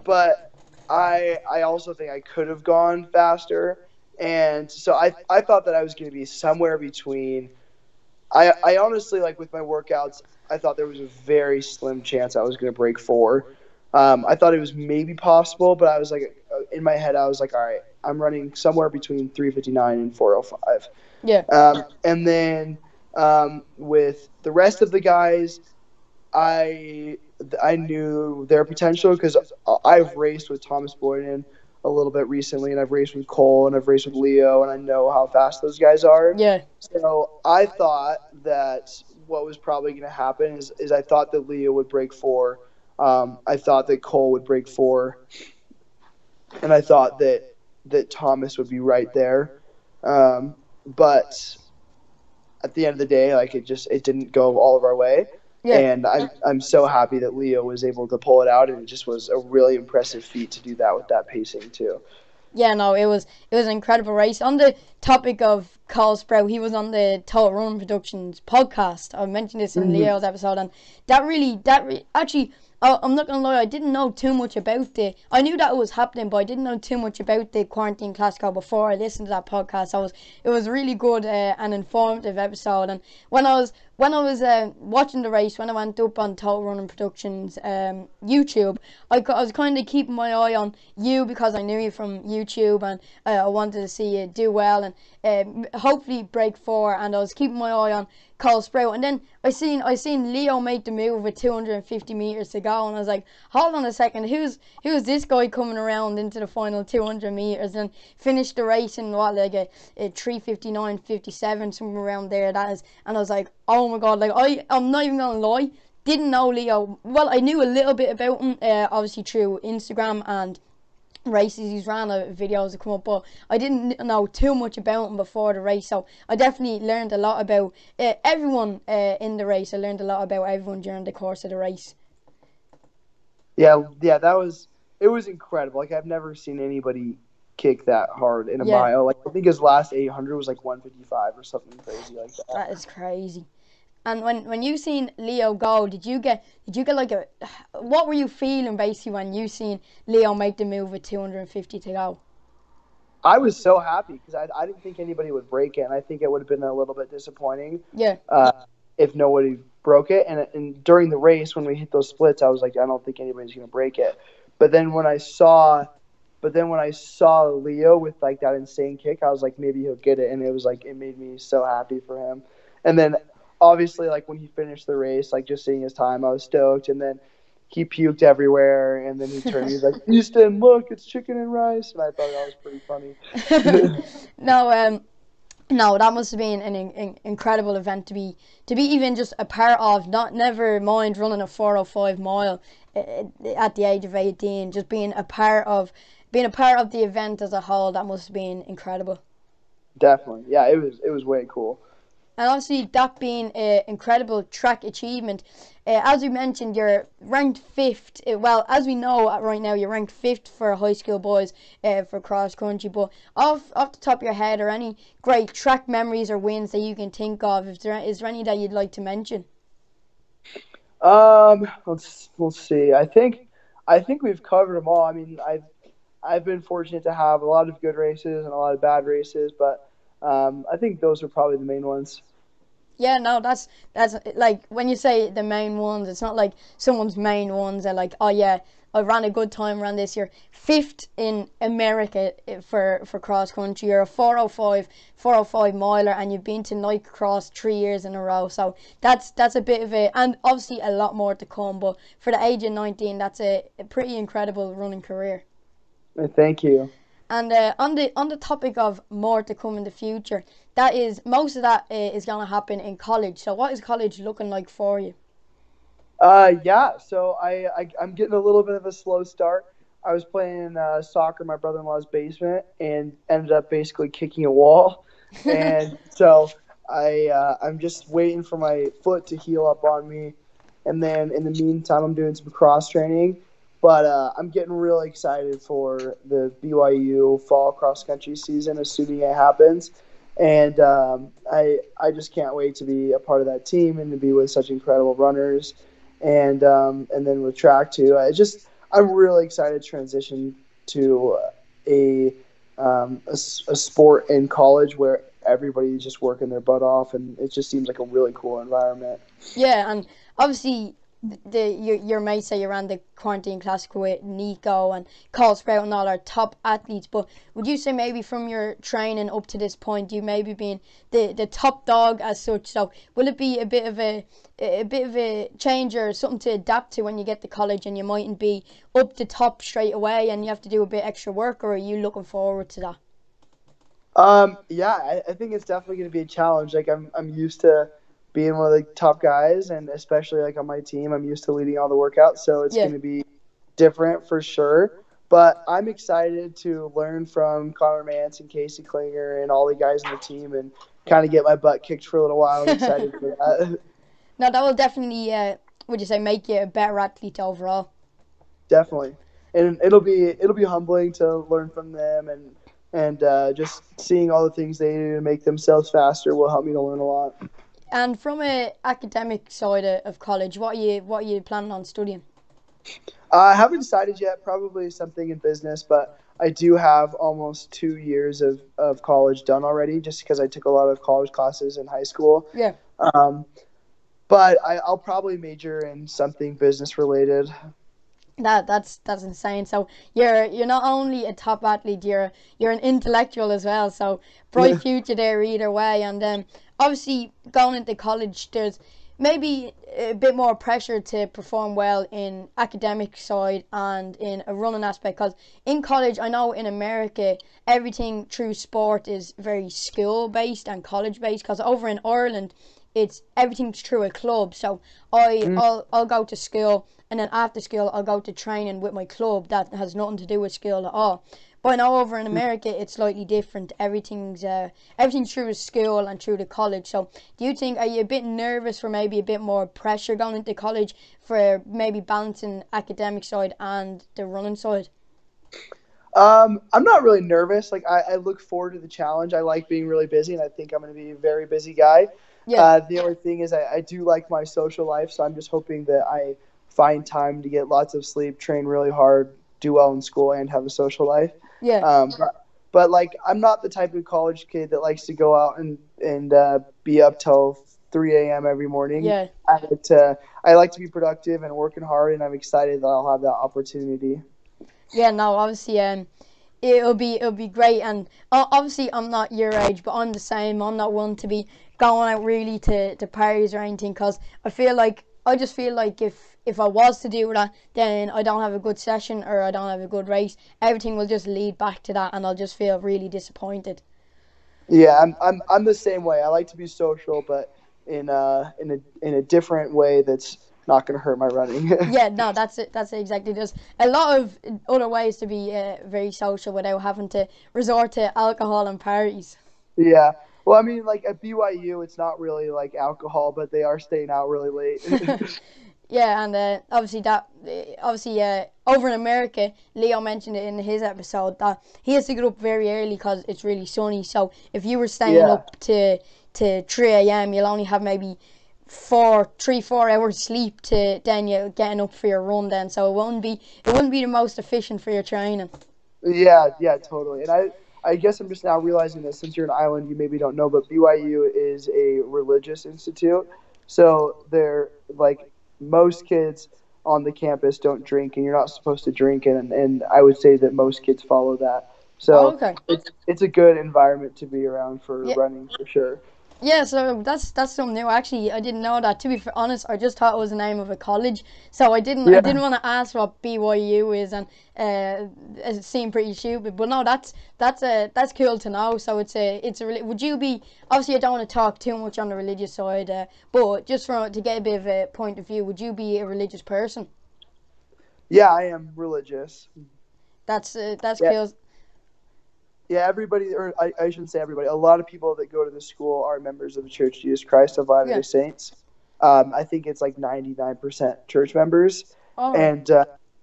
but I also think I could have gone faster, and so I thought that I was going to be somewhere between. I honestly, like, with my workouts, I thought there was a very slim chance I was going to break 4. I thought it was maybe possible, but I was like, in my head, I was like, all right, I'm running somewhere between 3:59 and 4:05. Yeah. And then with the rest of the guys, I knew their potential because I've raced with Thomas Boyden a little bit recently, and I've raced with Cole, and I've raced with Leo, and I know how fast those guys are. Yeah. So I thought that what was probably going to happen is I thought that Leo would break 4. I thought that Cole would break 4, and I thought that Thomas would be right there. But at the end of the day, like, it didn't go all of our way. Yeah. And I'm so happy that Leo was able to pull it out, and it just was a really impressive feat to do that with that pacing too. Yeah, no, it was an incredible race. On the topic of Cole Sprout, he was on the Total Run Productions podcast. I mentioned this in Leo's episode, and that really, actually, I'm not going to lie, I didn't know too much about the, I knew that it was happening, but I didn't know too much about the Quarantine Clásico before I listened to that podcast. So it was really good and informative episode. And when I was watching the race, when I went up on Total Running Productions YouTube, I was kind of keeping my eye on you because I knew you from YouTube, and I wanted to see you do well and hopefully break four. And I was keeping my eye on Cole Sprout, and then I seen Leo make the move with 250 meters to go, and I was like, hold on a second, who's this guy coming around into the final 200 meters and finished the race in what, like a 3:59:57, something around there, that is. And I was like, oh my god, like I'm not even gonna lie, didn't know Leo. Well, I knew a little bit about him, obviously through Instagram and races he's ran, videos that come up, but I didn't know too much about him before the race, so I definitely learned a lot about everyone in the race. I learned a lot about everyone during the course of the race. Yeah, it was incredible. Like, I've never seen anybody kick that hard in a mile. Like, I think his last 800 was like 1:55 or something crazy like that. That is crazy. And when you seen Leo go, did you get like a, what were you feeling basically when you seen Leo make the move with 250 to go? I was so happy because I didn't think anybody would break it, and I think it would have been a little bit disappointing. Yeah. If nobody broke it, and during the race when we hit those splits, I was like, I don't think anybody's gonna break it. But then when I saw Leo with like that insane kick, I was like, maybe he'll get it, and it made me so happy for him. And then, obviously, like, when he finished the race, like, just seeing his time, I was stoked. And then he puked everywhere. And then he turned, he was like, Easton, look, it's chicken and rice. And I thought that was pretty funny. No, that must have been an incredible event to be even just a part of. Never mind running a 4:05 mile at the age of 18. Just being a part of the event as a whole. That must have been incredible. Definitely, yeah. It was way cool. And obviously that being an incredible track achievement, as we mentioned, you're ranked 5th. Well, as we know right now, you're ranked 5th for high school boys for cross country. But off the top of your head, are any great track memories or wins that you can think of? Is there any that you'd like to mention? Let's see. I think we've covered them all. I mean, I've been fortunate to have a lot of good races and a lot of bad races, but I think those are probably the main ones. Yeah, no, that's like, when you say the main ones, it's not like someone's main ones are like, oh yeah, I ran a good time, ran this year. 5th in America for cross country. You're a 4:05 miler, and you've been to Nike Cross 3 years in a row. So that's a bit of it, and obviously a lot more to come. But for the age of 19, that's a pretty incredible running career. Thank you. And on the topic of more to come in the future, that is, most of that is going to happen in college. So what is college looking like for you? Yeah, so I'm getting a little bit of a slow start. I was playing soccer in my brother-in-law's basement and ended up basically kicking a wall. And so I'm just waiting for my foot to heal up on me. And then in the meantime, I'm doing some cross training. But I'm getting really excited for the BYU fall cross-country season, assuming it happens. And I just can't wait to be a part of that team and to be with such incredible runners. And then with track, too. I'm really excited to transition to a sport in college where everybody's just working their butt off, and it just seems like a really cool environment. Yeah, and obviously – Your mates say you ran the Quarantine Clásico with Nico and Cole Sprout and all our top athletes, but would you say maybe from your training up to this point, you maybe been the top dog as such? So will it be a bit of a change or something to adapt to when you get to college and you mightn't be up to top straight away and you have to do a bit extra work, or are you looking forward to that? Yeah, I think it's definitely going to be a challenge. Like, I'm used to being one of the top guys, and especially like on my team, I'm used to leading all the workouts, so it's going to be different for sure. But I'm excited to learn from Connor Mance and Casey Klinger and all the guys on the team and kind of get my butt kicked for a little while. I'm excited for that. No, that will definitely, would you say, make you a better athlete overall? Definitely, and it'll be humbling to learn from them, and just seeing all the things they do to make themselves faster will help me to learn a lot. And from an academic side of college, what are you planning on studying? I haven't decided yet. Probably something in business, but I do have almost 2 years of college done already, just because I took a lot of college classes in high school. Yeah. But I'll probably major in something business related. That's insane. So you're not only a top athlete, you're an intellectual as well. So bright future there either way. And obviously going into college, there's maybe a bit more pressure to perform well in academic side and in a running aspect, because in college, I know in America, everything through sport is very school-based and college-based, because over in Ireland, it's everything's through a club. So I'll go to school, and then after school, I'll go to training with my club. That has nothing to do with school at all. But I know over in America, it's slightly different. Everything's through the school and through the college. So do you think, are you a bit nervous for maybe a bit more pressure going into college for maybe balancing academic side and the running side? I'm not really nervous. Like I look forward to the challenge. I like being really busy, and I think I'm going to be a very busy guy. Yeah. The only thing is I do like my social life, so I'm just hoping that I find time to get lots of sleep, train really hard, do well in school, and have a social life. Yeah. But like, I'm not the type of college kid that likes to go out and be up till 3 a.m. every morning. Yeah. I like to be productive and working hard, and I'm excited that I'll have that opportunity. Yeah. No, obviously, it'll be great, and obviously I'm not your age, but I'm the same. I'm not one to be going out really to parties or anything, because I just feel like if I was to do that, then I don't have a good session or I don't have a good race. Everything will just lead back to that, and I'll just feel really disappointed. Yeah, I'm the same way. I like to be social, but in a different way that's not going to hurt my running. Yeah, no, that's it. That's exactly. There's a lot of other ways to be very social without having to resort to alcohol and parties. Yeah. Well, I mean, like at BYU, it's not really like alcohol, but they are staying out really late. Yeah, and obviously, over in America, Leo mentioned it in his episode that he has to get up very early because it's really sunny. So if you were staying up to 3 a.m, you'll only have maybe 4 hours sleep to then you're getting up for your run. Then so it wouldn't be the most efficient for your training. Yeah, totally. And I guess I'm just now realizing that since you're in Ireland, you maybe don't know, but BYU is a religious institute. So they're like, most kids on the campus don't drink, and you're not supposed to drink. And I would say that most kids follow that. So it's a good environment to be around for running, for sure. Yeah, so that's something new. Actually, I didn't know that. To be honest, I just thought it was the name of a college, so I didn't want to ask what BYU is, and it seemed pretty stupid. But no, that's cool to know. So it's a. Would you be? Obviously, I don't want to talk too much on the religious side, but just to get a bit of a point of view, would you be a religious person? Yeah, I am religious. That's cool. Yeah, everybody, or I shouldn't say everybody, a lot of people that go to the school are members of the Church of Jesus Christ of Latter-day Saints. I think it's like 99% church members, and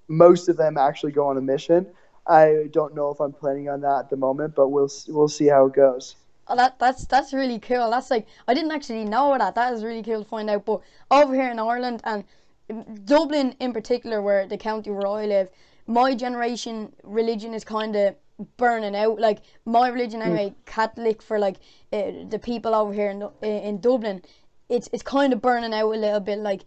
most of them actually go on a mission. I don't know if I'm planning on that at the moment, but we'll see how it goes. Oh, that's really cool. That's like, I didn't actually know that. That is really cool to find out. But over here in Ireland, and Dublin in particular, where the county where I live, my generation religion is kind of burning out. Like my religion, I'm a Catholic, for like the people over here in Dublin, it's kind of burning out a little bit. Like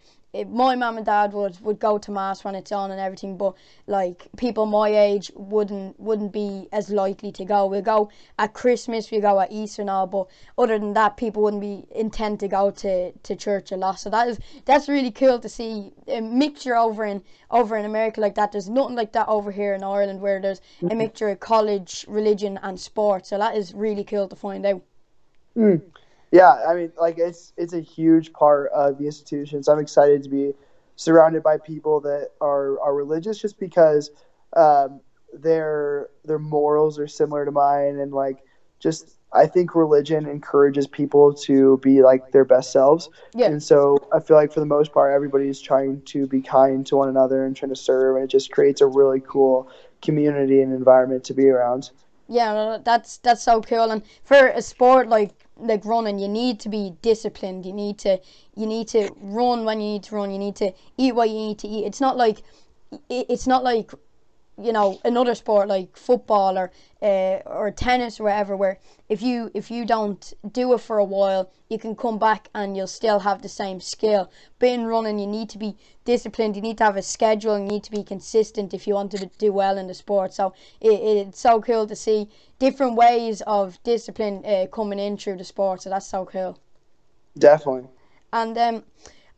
my mum and dad would go to mass when it's on and everything, but like people my age wouldn't be as likely to go. We'll go at Christmas, we go at Easter and all, but other than that, people wouldn't be intent to go to church a lot. So that's really cool to see a mixture over in America like that. There's nothing like that over here in Ireland, where there's a mixture of college, religion, and sport. So that is really cool to find out. Mm. Yeah, I mean, like it's a huge part of the institution. So I'm excited to be surrounded by people that are religious, just because their morals are similar to mine, and like just I think religion encourages people to be like their best selves. Yeah. And so I feel like for the most part, everybody's trying to be kind to one another and trying to serve. And it just creates a really cool community and environment to be around. Yeah, that's so cool. And for a sport like running, you need to be disciplined. You need to run when you need to run. You need to eat what you need to eat. It's not like you know, another sport like football or tennis or whatever, where if you don't do it for a while, you can come back and you'll still have the same skill. But in running, you need to be disciplined, you need to have a schedule, you need to be consistent if you want to do well in the sport. So it's so cool to see different ways of discipline coming in through the sport, so that's so cool. Definitely. And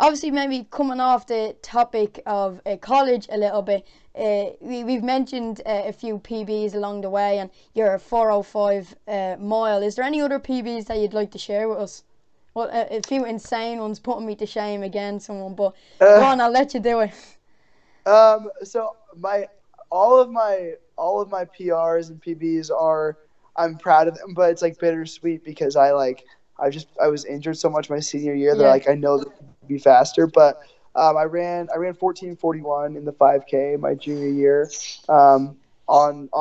obviously, maybe coming off the topic of college a little bit, we've mentioned a few PBs along the way, and your 405 mile. Is there any other PBs that you'd like to share with us? Well, a few insane ones, putting me to shame again, someone, but go on, I'll let you do it. So all of my PRs and PBs are, I'm proud of them, but it's like bittersweet because I was injured so much my senior year that I know that could be faster, but I ran 14:41 in the 5K my junior year, on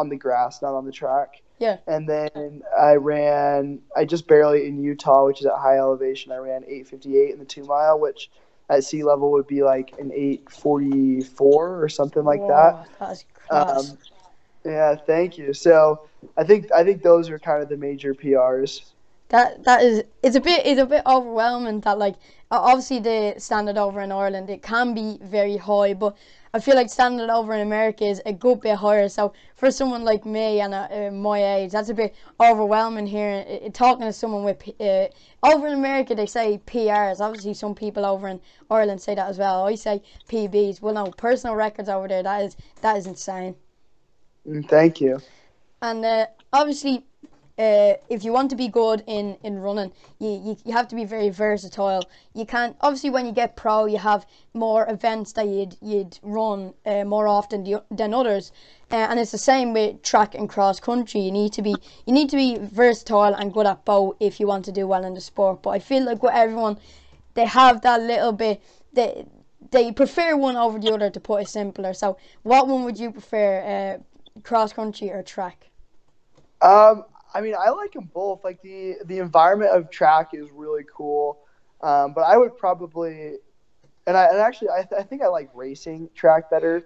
the grass, not on the track. Yeah. And then I just barely in Utah, which is at high elevation. I ran 8:58 in the 2 mile, which at sea level would be like an 8:44 or something like that. That's class. Yeah. Thank you. So I think those are kind of the major PRs. It's a bit overwhelming that, like, obviously the standard over in Ireland, it can be very high, but I feel like standard over in America is a good bit higher. So for someone like me and my age, that's a bit overwhelming here. Talking to someone with over in America, they say PRs. Obviously, some people over in Ireland say that as well. I say PBs. Well, no, personal records over there. That is insane. Thank you. And obviously, if you want to be good in running, you have to be very versatile. You can't, obviously, when you get pro, you have more events that you'd run more often than others, and it's the same with track and cross country. You need to be versatile and good at both if you want to do well in the sport. But I feel like with everyone, they have that little bit they prefer one over the other, to put it simpler. So, what one would you prefer, cross country or track? I mean, I like them both. Like, the environment of track is really cool, but I would probably, and actually I think I like racing track better,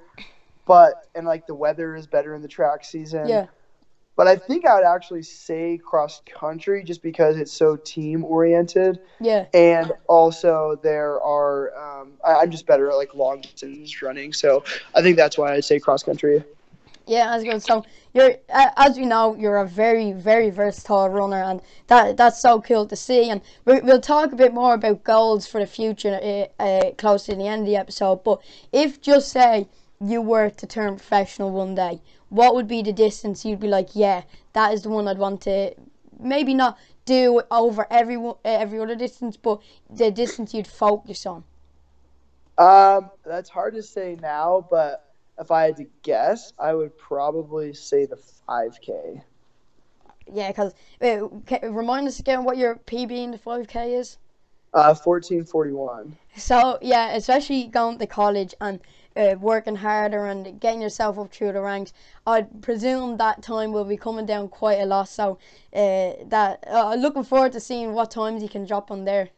and like the weather is better in the track season. Yeah. But I think I would actually say cross country just because it's so team oriented. Yeah. And also there are, I'm just better at like long distance running, so I think that's why I'd say cross country. Yeah, that's good. So you're, as we know, you're a very, very versatile runner, and that's so cool to see. And we'll talk a bit more about goals for the future close to the end of the episode. But if, just say, you were to turn professional one day, what would be the distance you'd be like, yeah, that is the one I'd want to, maybe not do over every other distance, but the distance you'd focus on? That's hard to say now, but if I had to guess, I would probably say the 5K. Yeah, because remind us again what your PB in the 5K is. 14:41. So, yeah, especially going to college and working harder and getting yourself up through the ranks, I presume that time will be coming down quite a lot. So, looking forward to seeing what times you can drop on there.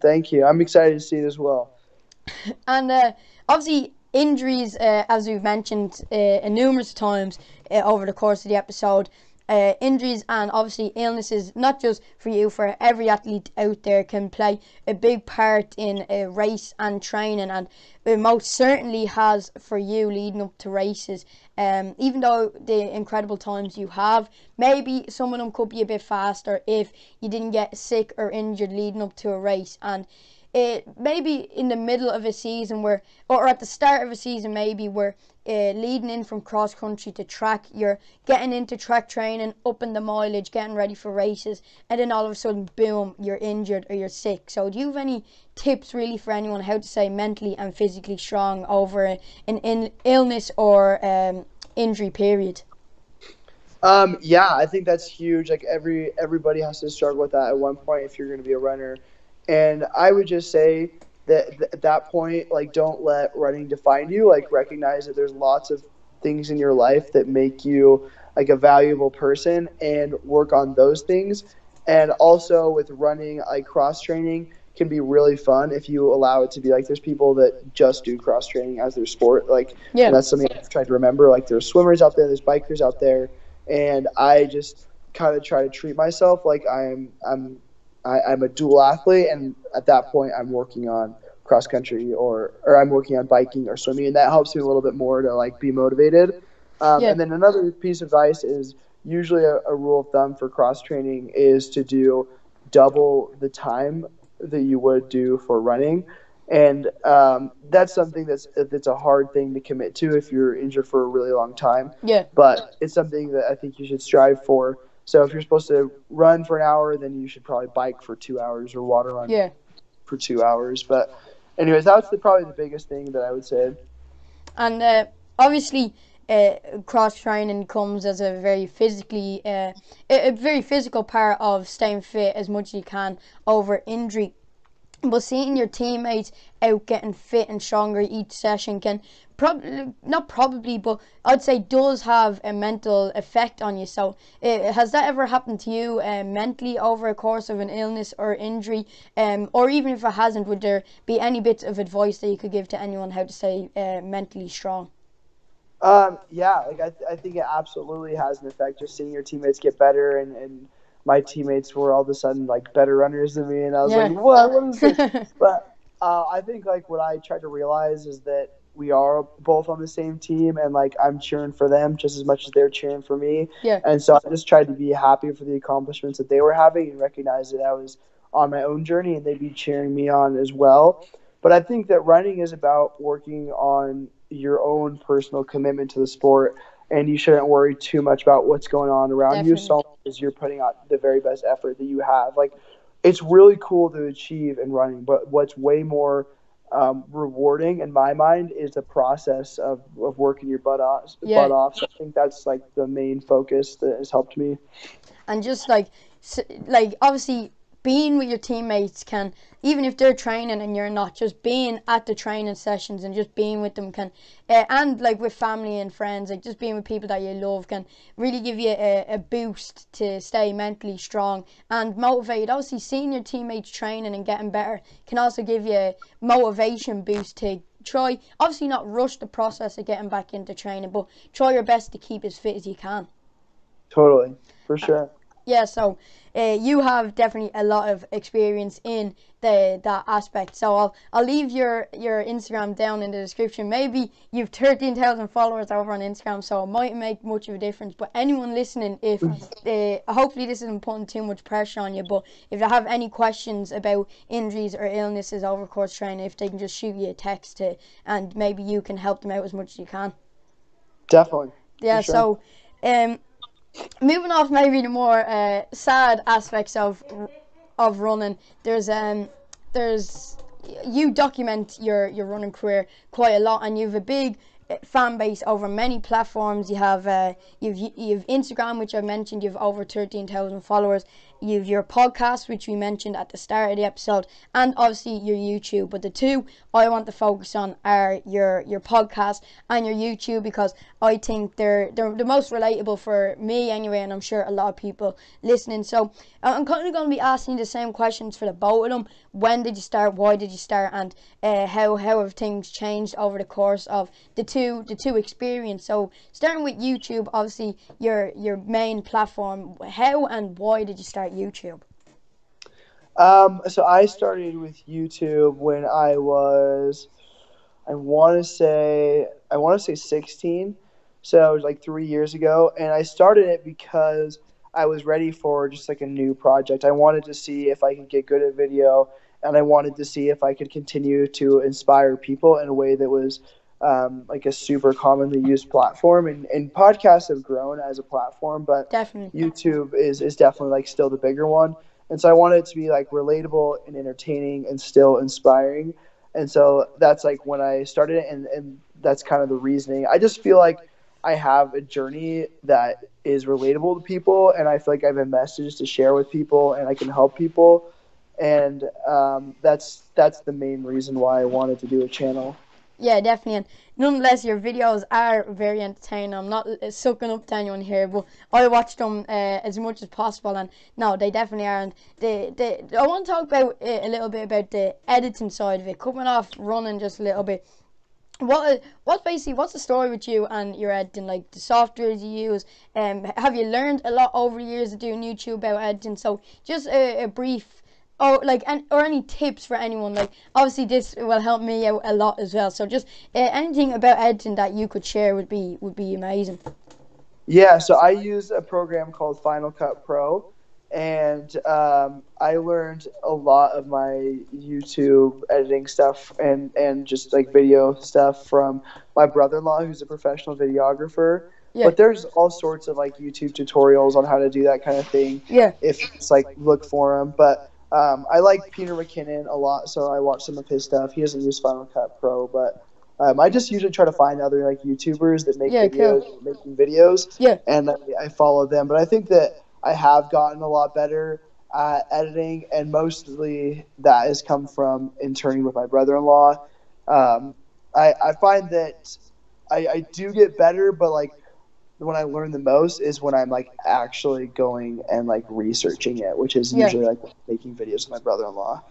Thank you. I'm excited to see it as well. And obviously, injuries, as we've mentioned numerous times over the course of the episode, injuries and obviously illnesses, not just for you, for every athlete out there, can play a big part in race and training, and it most certainly has for you leading up to races. Even though the incredible times you have, maybe some of them could be a bit faster if you didn't get sick or injured leading up to a race. And maybe in the middle of a season or at the start of a season, maybe where leading in from cross country to track, you're getting into track training, upping the mileage, getting ready for races, and then all of a sudden, boom, you're injured or you're sick. So do you have any tips really for anyone how to stay mentally and physically strong over an illness or injury period? Yeah, I think that's huge. Like everybody has to struggle with that at one point if you're going to be a runner. And I would just say that at that point, like, don't let running define you. Like, recognize that there's lots of things in your life that make you like a valuable person, and work on those things. And also with running, like, cross training can be really fun if you allow it to be. Like, there's people that just do cross training as their sport. Like, yeah, and that's something I've tried to remember. Like, there's swimmers out there, there's bikers out there, and I just kind of try to treat myself like I'm a dual athlete, and at that point I'm working on cross country or I'm working on biking or swimming, and that helps me a little bit more to like be motivated. And then another piece of advice is usually a rule of thumb for cross training is to do double the time that you would do for running. And that's something that's a hard thing to commit to if you're injured for a really long time. Yeah. But it's something that I think you should strive for. So if you're supposed to run for an hour, then you should probably bike for 2 hours or water run for 2 hours. But anyways, that's probably the biggest thing that I would say. And obviously cross training comes as a very physically a very physical part of staying fit as much as you can over injury. But seeing your teammates out getting fit and stronger each session can but I'd say does have a mental effect on you. So has that ever happened to you mentally over a course of an illness or injury? Or even if it hasn't, would there be any bits of advice that you could give to anyone how to stay mentally strong? Yeah, like I think it absolutely has an effect. Just seeing your teammates get better, and my teammates were all of a sudden like better runners than me, and I was like, what is this? But I think like what I tried to realize is that we are both on the same team, and like I'm cheering for them just as much as they're cheering for me. Yeah. And so I just tried to be happy for the accomplishments that they were having, and recognize that I was on my own journey and they'd be cheering me on as well. But I think that running is about working on your own personal commitment to the sport, and you shouldn't worry too much about what's going on around you, so long as you're putting out the very best effort that you have. Like, it's really cool to achieve in running, but what's way more rewarding in my mind is the process of working your butt off. So I think that's like the main focus that has helped me. And just like obviously being with your teammates can, even if they're training and you're not, just being at the training sessions and just being with them can, and like with family and friends, like just being with people that you love can really give you a boost to stay mentally strong and motivated. Obviously, seeing your teammates training and getting better can also give you a motivation boost to try, obviously not rush the process of getting back into training, but try your best to keep as fit as you can. Totally, for sure. So you have definitely a lot of experience in that aspect. So I'll leave your Instagram down in the description. Maybe you've 13,000 followers over on Instagram, so it mightn't make much of a difference. But anyone listening, if hopefully this isn't putting too much pressure on you, but if they have any questions about injuries or illnesses over course training, if they can just shoot you a text and maybe you can help them out as much as you can. Definitely. Yeah, sure. So... moving off maybe the more sad aspects of running, there's you document your running career quite a lot, and you've a big fan base over many platforms. You have you've Instagram, which I mentioned, you've over 13,000 followers. You've your podcast, which we mentioned at the start of the episode, and obviously your YouTube. But the two I want to focus on are your podcast and your YouTube, because I think they're the most relatable for me anyway, and I'm sure a lot of people listening. So I'm kind of going to be asking the same questions for the both of them. When did you start? Why did you start? And how have things changed over the course of the two experience? So starting with YouTube, obviously your main platform. How and why did you start YouTube? So I started with YouTube when I was, I want to say 16. So it was like 3 years ago, and I started it because I was ready for just like a new project. I wanted to see if I could get good at video, and I wanted to see if I could continue to inspire people in a way that was like a super commonly used platform, and podcasts have grown as a platform, but definitely YouTube is definitely like still the bigger one. And so I wanted it to be like relatable and entertaining and still inspiring. And so that's like when I started it, and that's kind of the reasoning. I just feel like I have a journey that is relatable to people, and I feel like I have a message to share with people, and I can help people. And that's the main reason why I wanted to do a channel. Yeah, definitely. And nonetheless, your videos are very entertaining. I'm not sucking up to anyone here, but I watch them as much as possible, and no, they definitely are. And I want to talk about a little bit about the editing side of it, coming off running just a little bit. What's the story with you and your editing, like the softwares you use? Have you learned a lot over the years of doing YouTube about editing? So just a brief, or any tips for anyone. Like, obviously this will help me out a lot as well. So just anything about editing that you could share would be amazing. Yeah, so I use a program called Final Cut Pro, and I learned a lot of my YouTube editing stuff and just like video stuff from my brother-in-law, who's a professional videographer. Yeah. But there's all sorts of like YouTube tutorials on how to do that kind of thing. Yeah. If it's like, look for them. But I like Peter McKinnon a lot, so I watch some of his stuff. He doesn't use Final Cut Pro, but I just usually try to find other like YouTubers that make videos, cool. Making videos. Yeah. And I follow them. But I think that I have gotten a lot better at editing, and mostly that has come from interning with my brother-in-law. I find that I do get better, but like when I learn the most is when I'm like actually going and like researching it, which is usually like making videos with my brother-in-law.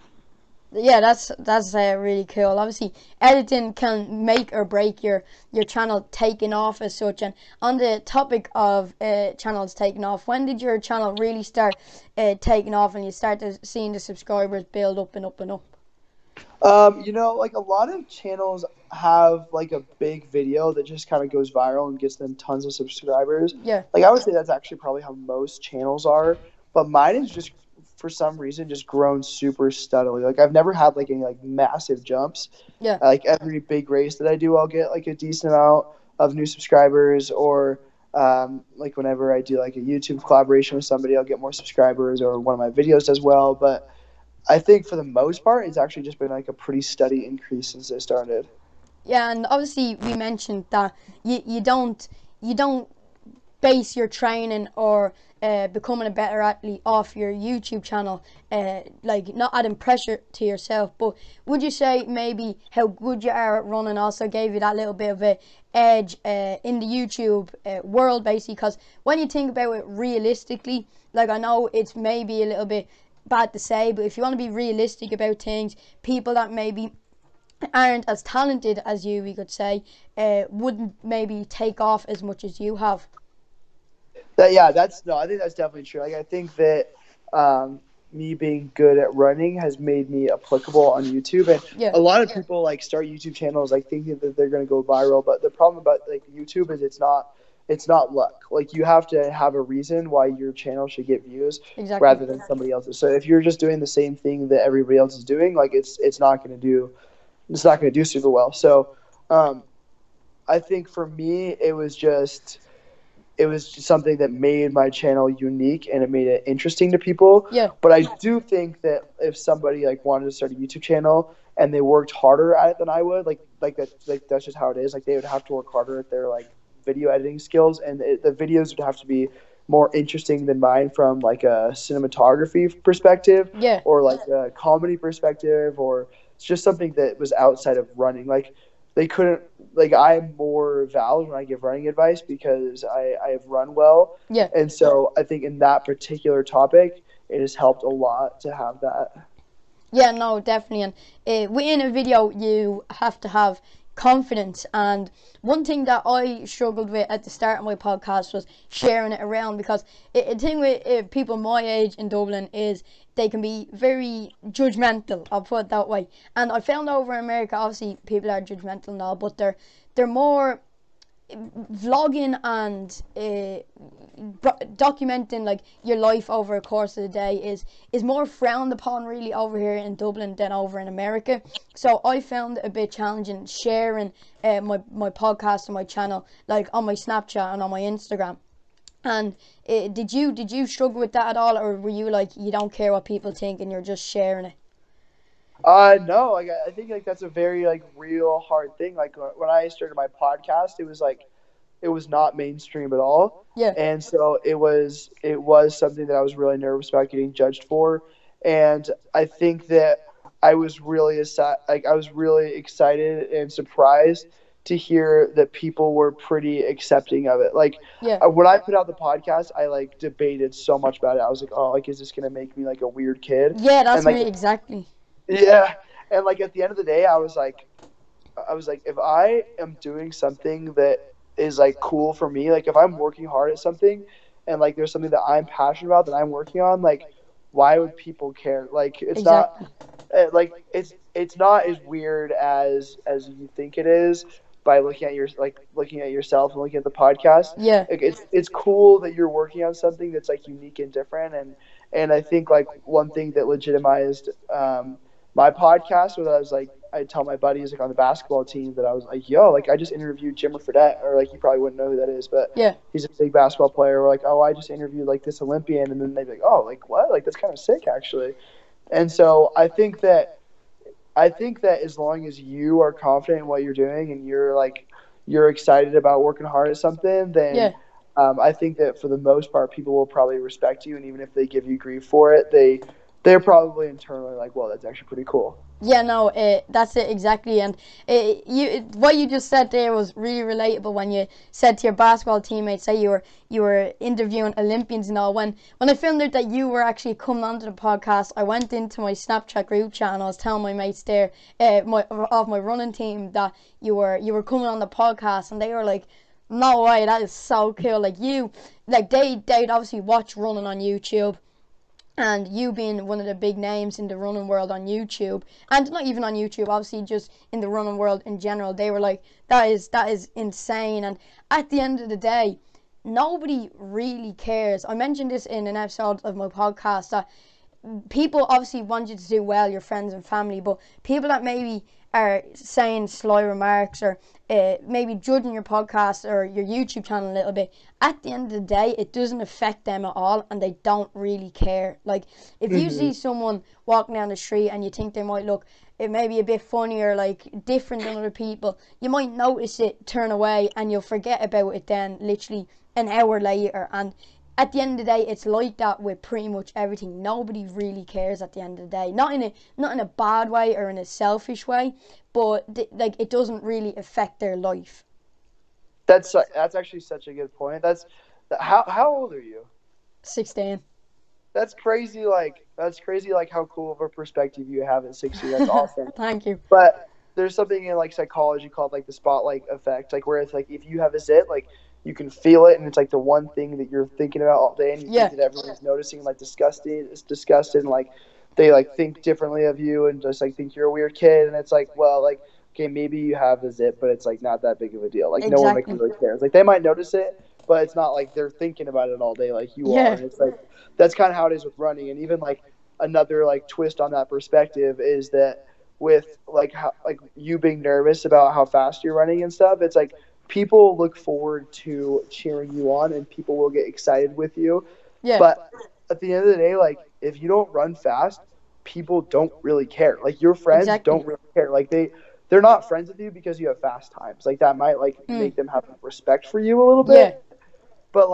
Yeah, that's really cool. Obviously, editing can make or break your channel taking off as such. And on the topic of channels taking off, when did your channel really start taking off and you started seeing the subscribers build up and up and up? You know, like a lot of channels have like a big video that just kind of goes viral and gets them tons of subscribers. Yeah. Like I would say that's actually probably how most channels are, but mine is just, for some reason, just grown super steadily. Like I've never had like any like massive jumps. Yeah. Like every big race that I do, I'll get like a decent amount of new subscribers, or like whenever I do like a YouTube collaboration with somebody, I'll get more subscribers, or one of my videos does well. But I think for the most part, it's actually just been like a pretty steady increase since I started. Yeah, and obviously we mentioned that you don't base your training or becoming a better athlete off your YouTube channel, like not adding pressure to yourself. But would you say maybe how good you are at running also gave you that little bit of an edge in the YouTube world, basically? Because when you think about it realistically, like I know it's maybe a little bit bad to say, but if you want to be realistic about things, people that maybe aren't as talented as you, we could say, wouldn't maybe take off as much as you have. I think that's definitely true. Like I think that me being good at running has made me applicable on YouTube, and a lot of people like start YouTube channels like thinking that they're going to go viral. But the problem about like YouTube is it's not luck. Like you have to have a reason why your channel should get views rather than somebody else's. So if you're just doing the same thing that everybody else is doing, like it's not going to do super well. So I think for me it was just something that made my channel unique, and it made it interesting to people. Yeah. But I do think that if somebody like wanted to start a YouTube channel and they worked harder at it than I would, that's just how it is. Like they would have to work harder at their like video editing skills, and the videos would have to be more interesting than mine from like a cinematography perspective, or like a comedy perspective, or it's just something that was outside of running. I'm more valid when I give running advice because I have run well. Yeah. And so I think in that particular topic, it has helped a lot to have that. Yeah, no, definitely. And within a video, you have to have confidence. And one thing that I struggled with at the start of my podcast was sharing it around, because the thing with people my age in Dublin is they can be very judgmental, I'll put it that way. And I found over in America, obviously people are judgmental now, but they're more vlogging and documenting like your life over a course of the day is more frowned upon really over here in Dublin than over in America. So I found it a bit challenging sharing my podcast and my channel, like on my Snapchat and on my Instagram. And did you struggle with that at all, or were you like, you don't care what people think and you're just sharing it? No, like, I think like that's a very like real hard thing. Like when I started my podcast, it was like it was not mainstream at all. Yeah. And so it was something that I was really nervous about getting judged for. And I think that I was really excited and surprised to hear that people were pretty accepting of it. Like, yeah. When I put out the podcast, I debated so much about it. I was like, oh, is this going to make me a weird kid? Yeah, that's me, exactly. Yeah. And at the end of the day, I was like, if I am doing something that is cool for me, if I'm working hard at something and there's something that I'm passionate about that I'm working on, why would people care? It's exactly. Not it's not as weird as you think it is by looking at yourself and looking at the podcast. Yeah. It's cool that you're working on something that's unique and different. And I think one thing that legitimized my podcast was I tell my buddies on the basketball team that I was I just interviewed Jimmer Fredette, or you probably wouldn't know who that is, but yeah, he's a big basketball player. We're I just interviewed this Olympian, and then they'd be what? That's kind of sick actually. And so I think that as long as you are confident in what you're doing and you're excited about working hard at something, then yeah. I think that for the most part people will probably respect you, and even if they give you grief for it, they're probably internally well, that's actually pretty cool. Yeah, no, that's it exactly. And what you just said there was really relatable when you said to your basketball teammates, say you were interviewing Olympians and all. When I found out that you were actually coming onto the podcast, I went into my Snapchat group chat and I was telling my mates there, my running team, that you were coming on the podcast, and they were like, "No way, that is so cool!" They'd obviously watch running on YouTube. And you being one of the big names in the running world on YouTube, and not even on YouTube, obviously just in the running world in general, they were like, that is insane. And at the end of the day, nobody really cares. I mentioned this in an episode of my podcast, that people obviously want you to do well, your friends and family, but people that maybe are saying sly remarks or maybe judging your podcast or your YouTube channel a little bit, at the end of the day, it doesn't affect them at all, and they don't really care. If you see someone walking down the street and you think they might look, it may be a bit funny or different than other people, you might notice it, turn away, and you'll forget about it then literally an hour later. And at the end of the day, it's like that with pretty much everything. Nobody really cares at the end of the day. Not in a bad way or in a selfish way, but it doesn't really affect their life. That's actually such a good point. How old are you? 16. That's crazy. How cool of a perspective you have at 16. That's awesome. Thank you. But there's something in psychology called the spotlight effect, where it's if you have a zit, you can feel it, and it's the one thing that you're thinking about all day, and you think that everyone's noticing, disgusted, and they think differently of you, and just think you're a weird kid, and it's okay, maybe you have a zit, but it's not that big of a deal. Exactly. No one really cares. They might notice it, but it's not they're thinking about it all day you are. And it's that's kind of how it is with running, and even another twist on that perspective is that with how you being nervous about how fast you're running and stuff, it's people look forward to cheering you on, and people will get excited with you. Yeah. But at the end of the day, if you don't run fast, people don't really care. Your friends exactly. don't really care. They're not friends with you because you have fast times. That might make them have respect for you a little bit. Yeah. But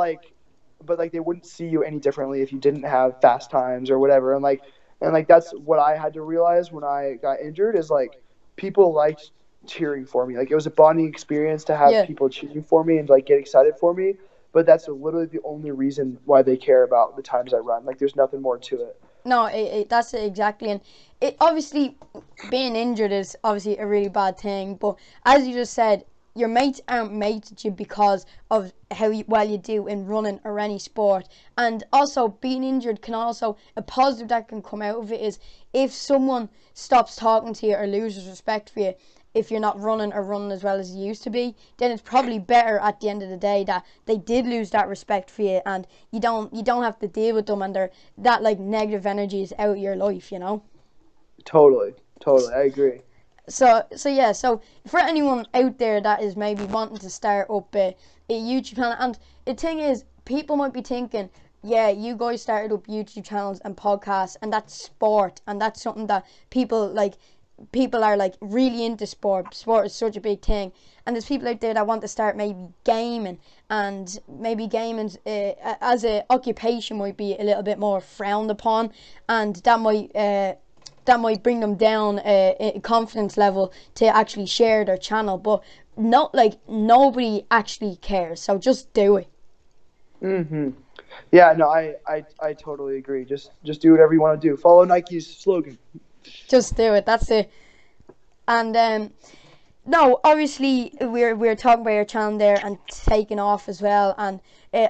they wouldn't see you any differently if you didn't have fast times or whatever. And that's what I had to realize when I got injured is people liked cheering for me. It was a bonding experience to have people cheering for me and get excited for me, but that's literally the only reason why they care about the times I run. There's nothing more to it. No, that's it exactly. And it obviously being injured is obviously a really bad thing, but as you just said, your mates aren't mates at you because of how well you do in running or any sport. And also being injured can also, a positive that can come out of it is if someone stops talking to you or loses respect for you if you're not running or running as well as you used to be, then it's probably better at the end of the day that they did lose that respect for you, and you don't have to deal with them, and that negative energy is out of your life, you know? Totally, I agree. So for anyone out there that is maybe wanting to start up a YouTube channel, and the thing is, people might be thinking, yeah, you guys started up YouTube channels and podcasts, and that's sport, and that's something that people people are like really into sport. Sport is such a big thing, and there's people out there that want to start maybe gaming, and maybe gaming as an occupation might be a little bit more frowned upon, and that might bring them down a confidence level to actually share their channel. But not like nobody actually cares, so just do it. Mhm. Yeah, no, I totally agree. Just do whatever you want to do. Follow Nike's slogan. Just do it. That's it. And no, obviously we're talking about your channel there and taking off as well. And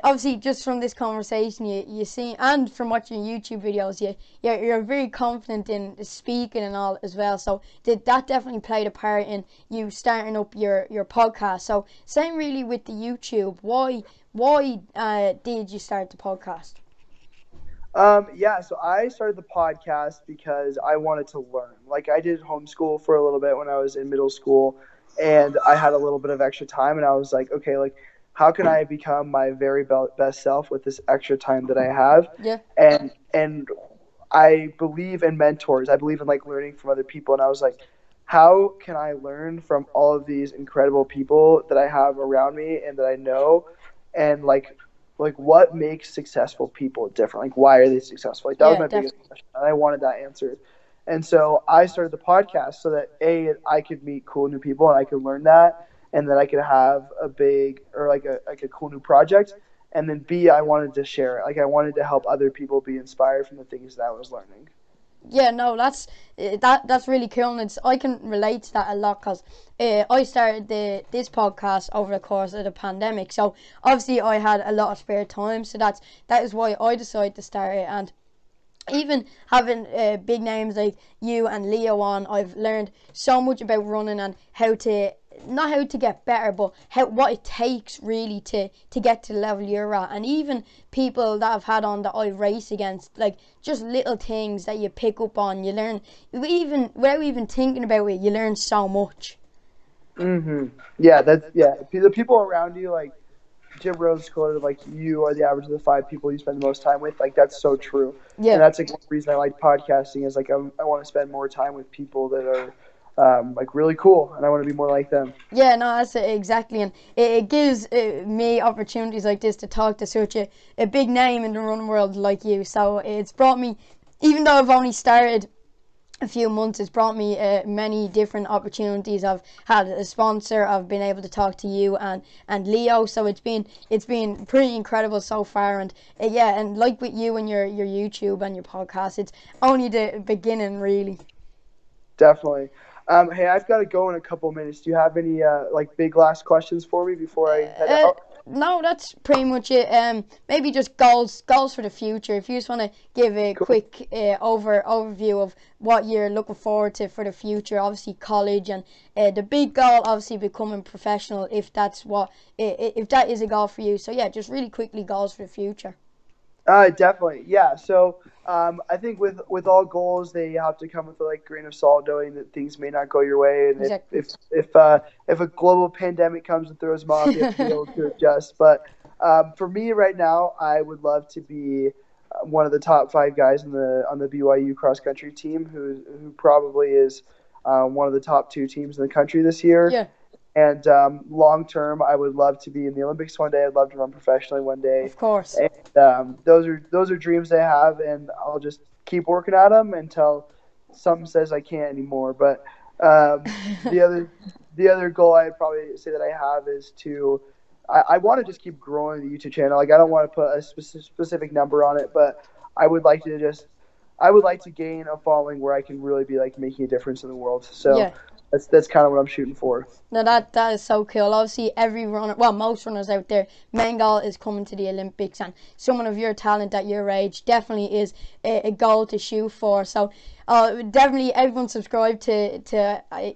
obviously, just from this conversation, you see, and from watching YouTube videos, you're very confident in speaking and all as well. So that definitely played a part in you starting up your podcast. So same really with the YouTube. Why did you start the podcast? Yeah, so I started the podcast because I wanted to learn. Like, I did homeschool for a little bit when I was in middle school, and I had a little bit of extra time, and I was like, okay, like, how can I become my very best self with this extra time that I have? Yeah. And I believe in mentors. I believe in, like, learning from other people, and I was like, how can I learn from all of these incredible people that I have around me and that I know? And like what makes successful people different? Like, why are they successful? Like, that was my biggest question, and I wanted that answered. And so I started the podcast so that I could meet cool new people and I could learn that, and that I could have a big or like a cool new project. And then B, I wanted to share it. Like, I wanted to help other people be inspired from the things that I was learning. Yeah, no, that's really cool, and I can relate to that a lot, because I started this podcast over the course of the pandemic, so obviously I had a lot of spare time, so that is why I decided to start it. And even having big names like you and Leo on, I've learned so much about running and how to get better, but what it takes really to get to the level you're at. And even people that I've had on that I race against, like, just little things that you pick up on, you learn, even without even thinking about it, you learn so much. Mhm. Yeah, the people around you, like Jim Rose quoted, like, you are the average of the five people you spend the most time with. Like, that's so true. Yeah. And that's like one reason I like podcasting, is like I want to spend more time with people that are like really cool, and I want to be more like them. Yeah, no, that's it, exactly. And it gives me opportunities like this to talk to such a big name in the running world like you. So it's brought me, even though I've only started a few months, it's brought me many different opportunities. I've had a sponsor, I've been able to talk to you and Leo, so it's been pretty incredible so far. And yeah, and like with you and your YouTube and your podcast, it's only the beginning really. Definitely. Hey, I've got to go in a couple minutes. Do you have any like big last questions for me before I head out? No, that's pretty much it. Maybe just goals for the future. If you just want to give a quick overview of what you're looking forward to for the future, obviously college, and the big goal, obviously becoming professional, if that is a goal for you. So yeah, just really quickly, goals for the future. Definitely, yeah. So I think with all goals, they have to come with a grain of salt, knowing that things may not go your way, and exactly. if a global pandemic comes and throws them off, you have to be able to adjust. But for me right now, I would love to be one of the top five guys on the BYU cross country team, who probably is one of the top two teams in the country this year. Yeah. And long term, I would love to be in the Olympics one day. I'd love to run professionally one day. Of course. And those are dreams I have, and I'll just keep working at them until something says I can't anymore. But the other goal I'd probably say that I have is to I want to just keep growing the YouTube channel. Like, I don't want to put a specific number on it, but I would like to gain a following where I can really be making a difference in the world. So. Yeah. That's kind of what I'm shooting for. No, that is so cool. Obviously, most runners out there, main goal is coming to the Olympics, and someone of your talent at your age definitely is a goal to shoot for. So definitely everyone subscribe to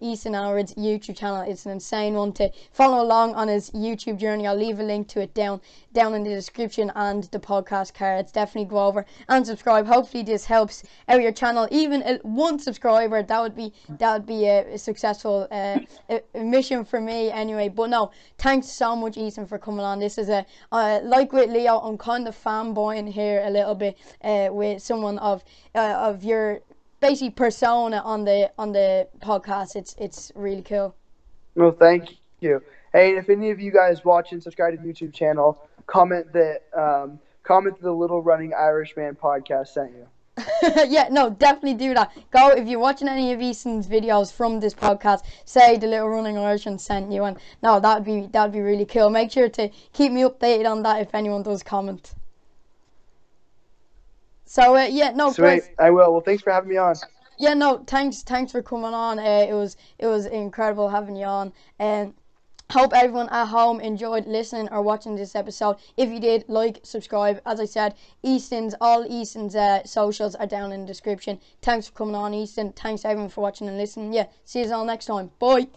Easton Allred's YouTube channel. It's an insane one to follow along on his YouTube journey. I'll leave a link to it down in the description and the podcast cards. Definitely go over and subscribe. Hopefully this helps out your channel. Even one subscriber, that would be a successful mission for me anyway. But no, thanks so much, Easton, for coming on. This is like with Leo, I'm kind of fanboying here a little bit with someone of your basically persona on the podcast. It's really cool. Well, thank you. Hey, if any of you guys watching, subscribe to the YouTube channel. Comment the Little Running Irishman podcast sent you. Yeah, no, definitely do that. Go, if you're watching any of Easton's videos from this podcast, say the Little Running Irishman sent you, and no, that'd be really cool. Make sure to keep me updated on that if anyone does comment. So yeah, no, sweet, guys, I will. Well, thanks for having me on. Yeah, no, thanks for coming on. It was incredible having you on, and hope everyone at home enjoyed listening or watching this episode. If you did, like, subscribe. As I said, all Easton's socials are down in the description. Thanks for coming on, Easton. Thanks everyone for watching and listening. Yeah, see you all next time. Bye.